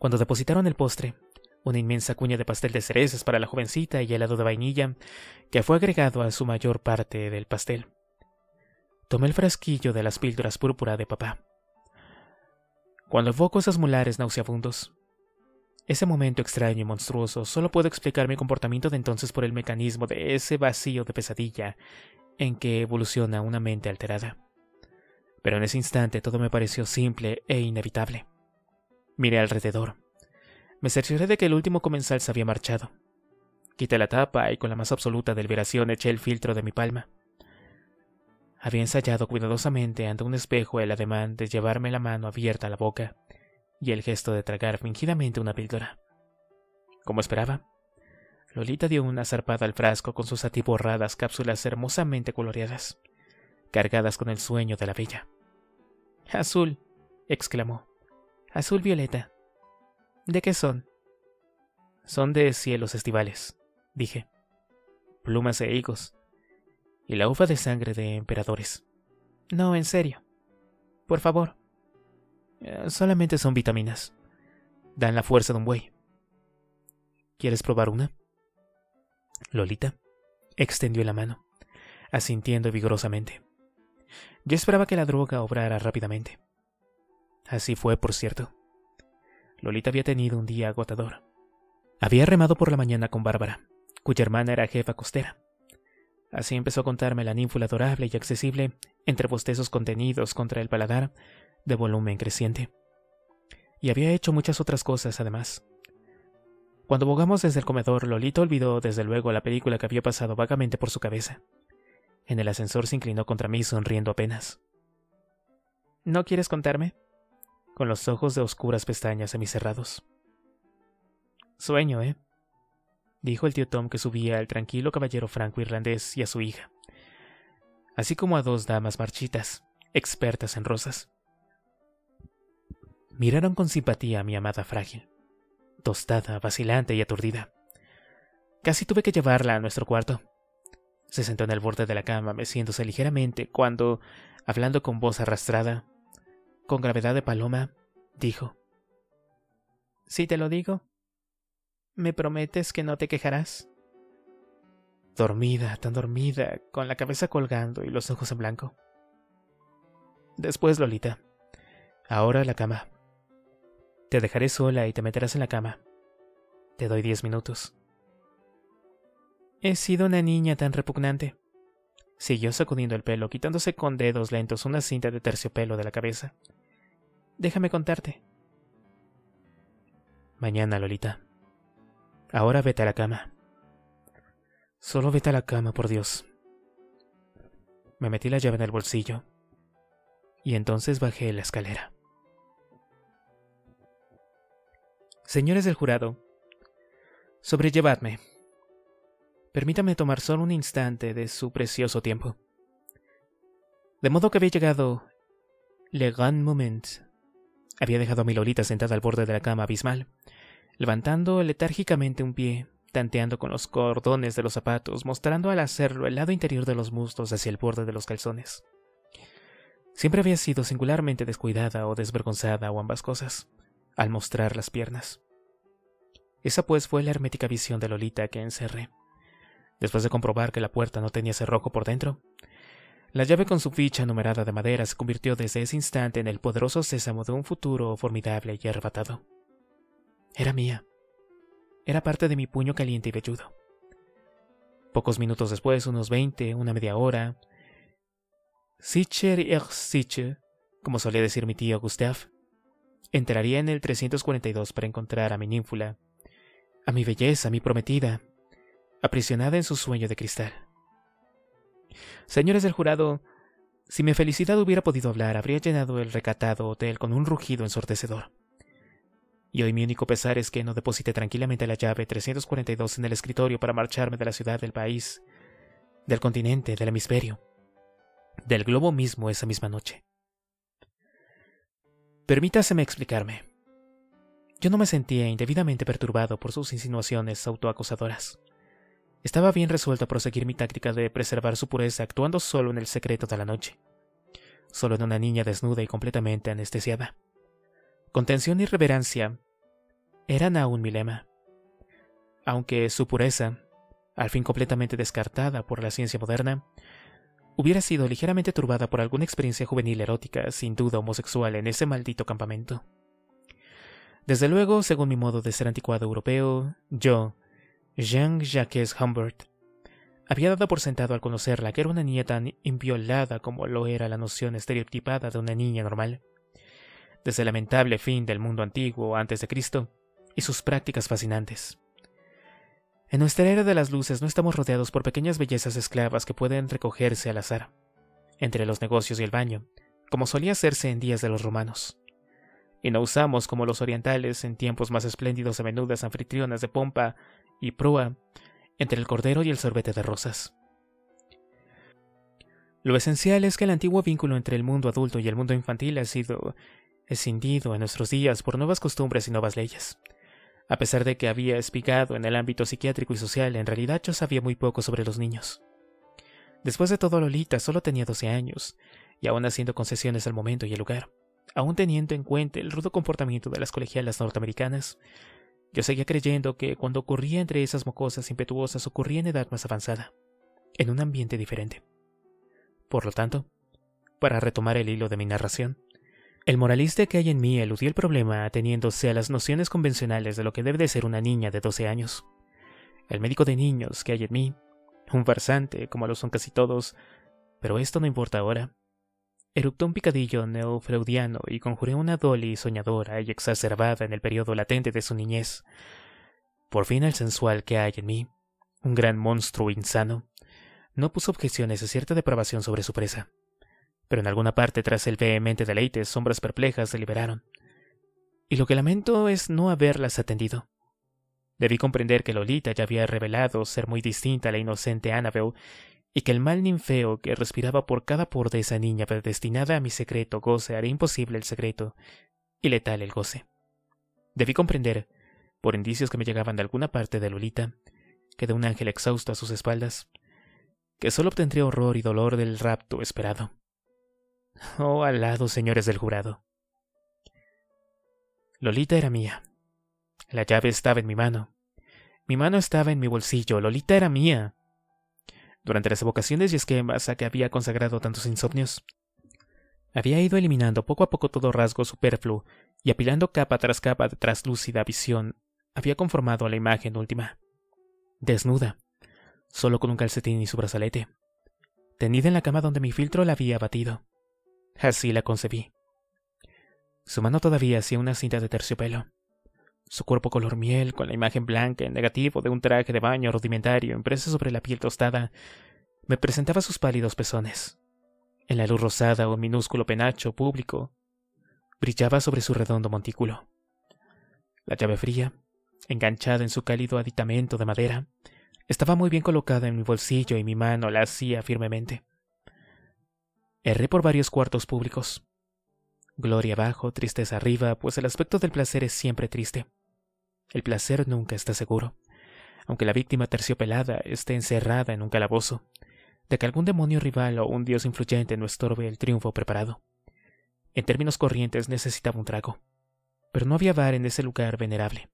Cuando depositaron el postre, una inmensa cuña de pastel de cerezas para la jovencita y helado de vainilla, que fue agregado a su mayor parte del pastel, tomé el frasquillo de las píldoras púrpura de papá. Cuando evoco esos molares nauseabundos, ese momento extraño y monstruoso, solo puedo explicar mi comportamiento de entonces por el mecanismo de ese vacío de pesadilla en que evoluciona una mente alterada. Pero en ese instante todo me pareció simple e inevitable. Miré alrededor. Me cercioré de que el último comensal se había marchado. Quité la tapa y con la más absoluta deliberación eché el filtro de mi palma. Había ensayado cuidadosamente ante un espejo el ademán de llevarme la mano abierta a la boca y el gesto de tragar fingidamente una píldora. Como esperaba, Lolita dio una zarpada al frasco con sus atiborradas cápsulas hermosamente coloreadas, cargadas con el sueño de la bella. —¡Azul! —exclamó—. —¡Azul violeta! ¿De qué son? —Son de cielos estivales —dije—, plumas e higos, y la uva de sangre de emperadores. —No, en serio. Por favor. Solamente son vitaminas. Dan la fuerza de un buey. —¿Quieres probar una? Lolita extendió la mano, asintiendo vigorosamente. Yo esperaba que la droga obrara rápidamente. Así fue, por cierto. Lolita había tenido un día agotador. Había remado por la mañana con Bárbara, cuya hermana era jefa costera. Así empezó a contarme la ninfula adorable y accesible, entre bostezos contenidos contra el paladar, de volumen creciente. Y había hecho muchas otras cosas, además. Cuando bogamos desde el comedor, Lolita olvidó desde luego la película que había pasado vagamente por su cabeza. En el ascensor se inclinó contra mí, sonriendo apenas. —¿No quieres contarme? —con los ojos de oscuras pestañas semicerrados. —Sueño, ¿eh? —dijo el tío Tom, que subía al tranquilo caballero franco-irlandés y a su hija, así como a dos damas marchitas, expertas en rosas. Miraron con simpatía a mi amada frágil, tostada, vacilante y aturdida. Casi tuve que llevarla a nuestro cuarto. Se sentó en el borde de la cama, meciéndose ligeramente, cuando, hablando con voz arrastrada, con gravedad de paloma, dijo: —Si te lo digo, ¿me prometes que no te quejarás? Dormida, tan dormida, con la cabeza colgando y los ojos en blanco. —Después, Lolita. Ahora a la cama. Te dejaré sola y te meterás en la cama. Te doy 10 minutos. He sido una niña tan repugnante. Siguió sacudiendo el pelo, quitándose con dedos lentos una cinta de terciopelo de la cabeza. Déjame contarte. Mañana, Lolita. Ahora vete a la cama. Solo vete a la cama, por Dios. Me metí la llave en el bolsillo y entonces bajé la escalera. Señores del jurado, sobrellévadme. Permítame tomar solo un instante de su precioso tiempo. De modo que había llegado le grand moment. Había dejado a mi Lolita sentada al borde de la cama abismal, levantando letárgicamente un pie, tanteando con los cordones de los zapatos, mostrando al hacerlo el lado interior de los muslos hacia el borde de los calzones. Siempre había sido singularmente descuidada o desvergonzada o ambas cosas, al mostrar las piernas. Esa pues fue la hermética visión de Lolita que encerré. Después de comprobar que la puerta no tenía cerrojo por dentro, la llave con su ficha numerada de madera se convirtió desde ese instante en el poderoso sésamo de un futuro formidable y arrebatado. Era mía. Era parte de mi puño caliente y velludo. Pocos minutos después, unos 20, una media hora, Sicher er Sicher, como solía decir mi tío Gustav, entraría en el 342 para encontrar a mi ninfula, a mi belleza, a mi prometida, aprisionada en su sueño de cristal. Señores del jurado, si mi felicidad hubiera podido hablar, habría llenado el recatado hotel con un rugido ensordecedor. Y hoy mi único pesar es que no deposité tranquilamente la llave 342 en el escritorio para marcharme de la ciudad, del país, del continente, del hemisferio, del globo mismo esa misma noche. Permítaseme explicarme. Yo no me sentía indebidamente perturbado por sus insinuaciones autoacusadoras. Estaba bien resuelto a proseguir mi táctica de preservar su pureza, actuando solo en el secreto de la noche, solo en una niña desnuda y completamente anestesiada. Contención y reverencia eran aún mi lema, aunque su pureza, al fin completamente descartada por la ciencia moderna, hubiera sido ligeramente turbada por alguna experiencia juvenil erótica, sin duda homosexual, en ese maldito campamento. Desde luego, según mi modo de ser anticuado europeo, yo, Jean-Jacques Humbert, había dado por sentado al conocerla que era una niña tan inviolada como lo era la noción estereotipada de una niña normal, desde el lamentable fin del mundo antiguo antes de Cristo y sus prácticas fascinantes. En nuestra era de las luces no estamos rodeados por pequeñas bellezas esclavas que pueden recogerse al azar, entre los negocios y el baño, como solía hacerse en días de los romanos. Y no usamos, como los orientales en tiempos más espléndidos, a menudas anfitrionas de pompa y proa, entre el cordero y el sorbete de rosas. Lo esencial es que el antiguo vínculo entre el mundo adulto y el mundo infantil ha sido escindido en nuestros días por nuevas costumbres y nuevas leyes. A pesar de que había espigado en el ámbito psiquiátrico y social, en realidad yo sabía muy poco sobre los niños. Después de todo, Lolita solo tenía 12 años, y aún haciendo concesiones al momento y el lugar, aún teniendo en cuenta el rudo comportamiento de las colegialas norteamericanas, yo seguía creyendo que cuando ocurría entre esas mocosas impetuosas ocurría en edad más avanzada, en un ambiente diferente. Por lo tanto, para retomar el hilo de mi narración, el moralista que hay en mí eludió el problema ateniéndose a las nociones convencionales de lo que debe de ser una niña de 12 años. El médico de niños que hay en mí, un farsante como lo son casi todos, pero esto no importa ahora, eruptó un picadillo neofreudiano y conjuré una Dolly soñadora y exacerbada en el periodo latente de su niñez. Por fin el sensual que hay en mí, un gran monstruo insano, no puso objeciones a cierta depravación sobre su presa. Pero en alguna parte tras el vehemente deleite, sombras perplejas se liberaron. Y lo que lamento es no haberlas atendido. Debí comprender que Lolita ya había revelado ser muy distinta a la inocente Annabel, y que el mal ninfeo que respiraba por cada poro de esa niña predestinada a mi secreto goce haría imposible el secreto y letal el goce. Debí comprender, por indicios que me llegaban de alguna parte de Lolita, que de un ángel exhausto a sus espaldas, que solo obtendría horror y dolor del rapto esperado. Oh, alados señores del jurado. Lolita era mía. La llave estaba en mi mano. Mi mano estaba en mi bolsillo. Lolita era mía. Durante las evocaciones y esquemas a que había consagrado tantos insomnios, había ido eliminando poco a poco todo rasgo superfluo y apilando capa tras capa de traslúcida visión, había conformado la imagen última. Desnuda, solo con un calcetín y su brazalete, tendida en la cama donde mi filtro la había abatido. Así la concebí. Su mano todavía hacía una cinta de terciopelo. Su cuerpo color miel, con la imagen blanca en negativo de un traje de baño rudimentario impreso sobre la piel tostada, me presentaba sus pálidos pezones. En la luz rosada, un minúsculo penacho público brillaba sobre su redondo montículo. La llave fría, enganchada en su cálido aditamento de madera, estaba muy bien colocada en mi bolsillo y mi mano la hacía firmemente. Erré por varios cuartos públicos. Gloria abajo, tristeza arriba, pues el aspecto del placer es siempre triste. El placer nunca está seguro, aunque la víctima terciopelada esté encerrada en un calabozo, de que algún demonio rival o un dios influyente no estorbe el triunfo preparado. En términos corrientes necesitaba un trago, pero no había bar en ese lugar venerable,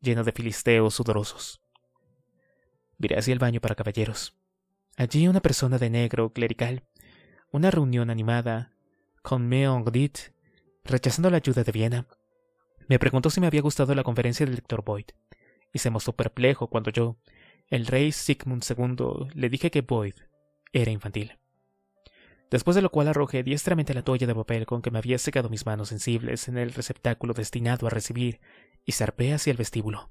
lleno de filisteos sudorosos. Miré hacia el baño para caballeros. Allí una persona de negro clerical, una reunión animada, con Meon Dit, rechazando la ayuda de Viena, me preguntó si me había gustado la conferencia del Dr. Boyd, y se mostró perplejo cuando yo, el rey Sigmund II, le dije que Boyd era infantil. Después de lo cual arrojé diestramente la toalla de papel con que me había secado mis manos sensibles en el receptáculo destinado a recibir, y zarpé hacia el vestíbulo.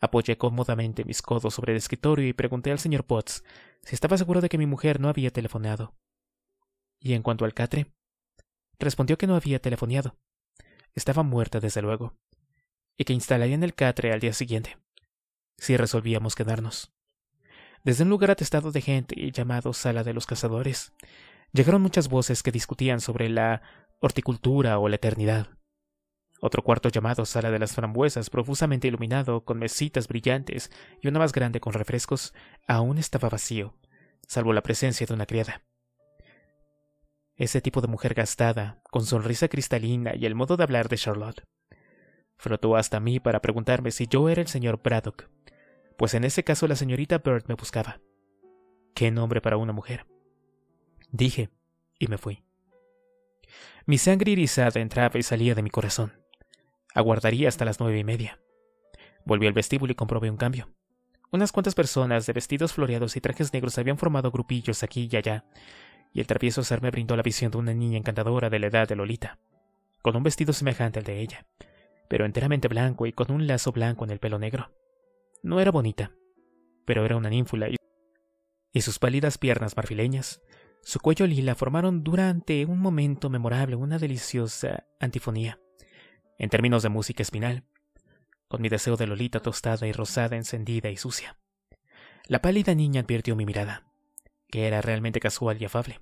Apoyé cómodamente mis codos sobre el escritorio y pregunté al señor Potts si estaba seguro de que mi mujer no había telefoneado. Y en cuanto al catre, respondió que no había telefoneado, estaba muerta desde luego, y que instalarían el catre al día siguiente, si resolvíamos quedarnos. Desde un lugar atestado de gente y llamado Sala de los Cazadores, llegaron muchas voces que discutían sobre la horticultura o la eternidad. Otro cuarto llamado Sala de las Frambuesas, profusamente iluminado, con mesitas brillantes y una más grande con refrescos, aún estaba vacío, salvo la presencia de una criada. Ese tipo de mujer gastada, con sonrisa cristalina y el modo de hablar de Charlotte. Flotó hasta mí para preguntarme si yo era el señor Braddock, pues en ese caso la señorita Bird me buscaba. ¿Qué nombre para una mujer? Dije, y me fui. Mi sangre irisada entraba y salía de mi corazón. Aguardaría hasta las 9:30. Volví al vestíbulo y comprobé un cambio. Unas cuantas personas de vestidos floreados y trajes negros habían formado grupillos aquí y allá, y el travieso ser me brindó la visión de una niña encantadora de la edad de Lolita, con un vestido semejante al de ella, pero enteramente blanco y con un lazo blanco en el pelo negro. No era bonita, pero era una ninfula, y sus pálidas piernas marfileñas, su cuello lila formaron durante un momento memorable una deliciosa antifonía, en términos de música espinal, con mi deseo de Lolita tostada y rosada, encendida y sucia. La pálida niña advirtió mi mirada, que era realmente casual y afable.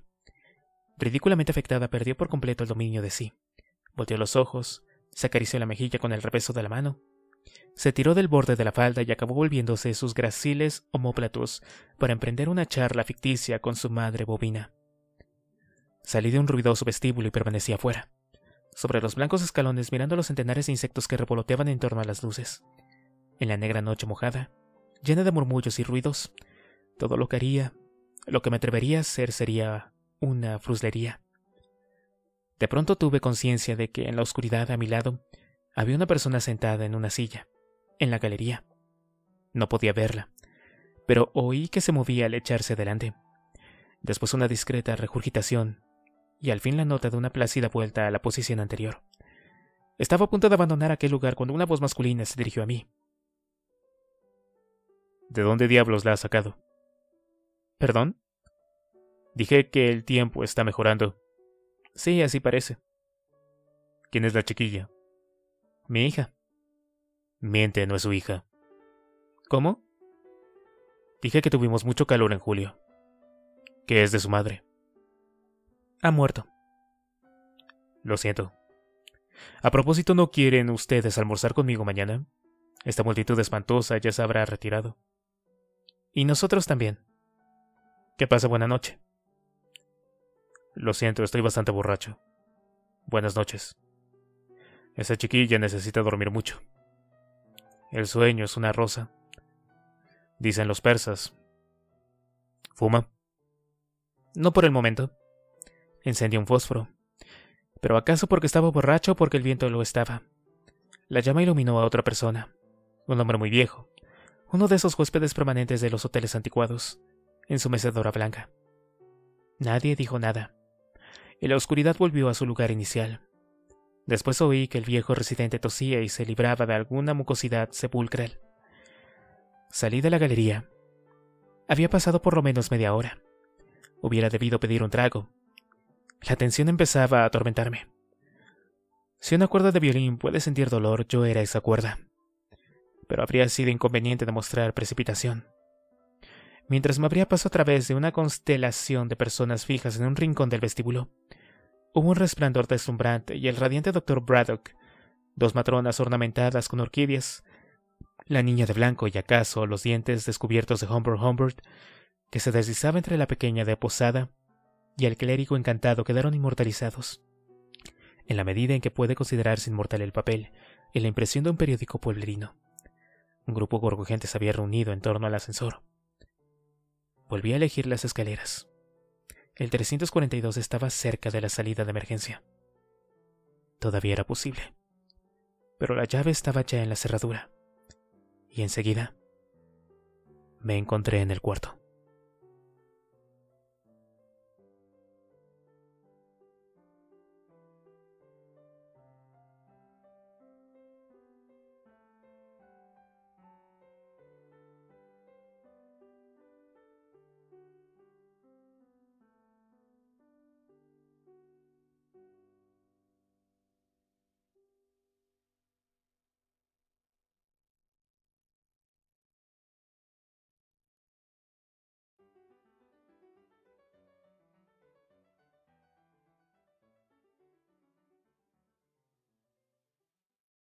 Ridículamente afectada, perdió por completo el dominio de sí. Volteó los ojos, se acarició la mejilla con el repeso de la mano, se tiró del borde de la falda y acabó volviéndose sus graciles omóplatos para emprender una charla ficticia con su madre bovina. Salí de un ruidoso vestíbulo y permanecí afuera, sobre los blancos escalones, mirando los centenares de insectos que revoloteaban en torno a las luces. En la negra noche mojada, llena de murmullos y ruidos, todo lo que haría, lo que me atrevería a hacer sería una fruslería. De pronto tuve conciencia de que en la oscuridad a mi lado había una persona sentada en una silla, en la galería. No podía verla, pero oí que se movía al echarse adelante. Después una discreta regurgitación y al fin la nota de una plácida vuelta a la posición anterior. Estaba a punto de abandonar aquel lugar cuando una voz masculina se dirigió a mí. ¿De dónde diablos la has sacado? ¿Perdón? Dije que el tiempo está mejorando. Sí, así parece. ¿Quién es la chiquilla? Mi hija. Miente, no es su hija. ¿Cómo? Dije que tuvimos mucho calor en julio. ¿Qué es de su madre? Ha muerto. Lo siento. A propósito, ¿no quieren ustedes almorzar conmigo mañana? Esta multitud espantosa ya se habrá retirado. Y nosotros también. ¿Qué pasa? Buena noche. Lo siento, estoy bastante borracho. Buenas noches. Esa chiquilla necesita dormir mucho. El sueño es una rosa, dicen los persas. ¿Fuma? No por el momento. Encendí un fósforo. ¿Pero acaso porque estaba borracho o porque el viento lo estaba? La llama iluminó a otra persona. Un hombre muy viejo. Uno de esos huéspedes permanentes de los hoteles anticuados. En su mecedora blanca. Nadie dijo nada. Y la oscuridad volvió a su lugar inicial. Después oí que el viejo residente tosía y se libraba de alguna mucosidad sepulcral. Salí de la galería. Había pasado por lo menos media hora. Hubiera debido pedir un trago. La tensión empezaba a atormentarme. Si una cuerda de violín puede sentir dolor, yo era esa cuerda. Pero habría sido inconveniente demostrar precipitación. Mientras me abría paso a través de una constelación de personas fijas en un rincón del vestíbulo, hubo un resplandor deslumbrante y el radiante doctor Braddock, dos matronas ornamentadas con orquídeas, la niña de blanco y acaso los dientes descubiertos de Humbert Humbert, que se deslizaba entre la pequeña de posada y el clérigo encantado quedaron inmortalizados, en la medida en que puede considerarse inmortal el papel y la impresión de un periódico pueblerino. Un grupo gorgojeante se había reunido en torno al ascensor. Volví a elegir las escaleras. El 342 estaba cerca de la salida de emergencia. Todavía era posible, pero la llave estaba ya en la cerradura. Y enseguida me encontré en el cuarto.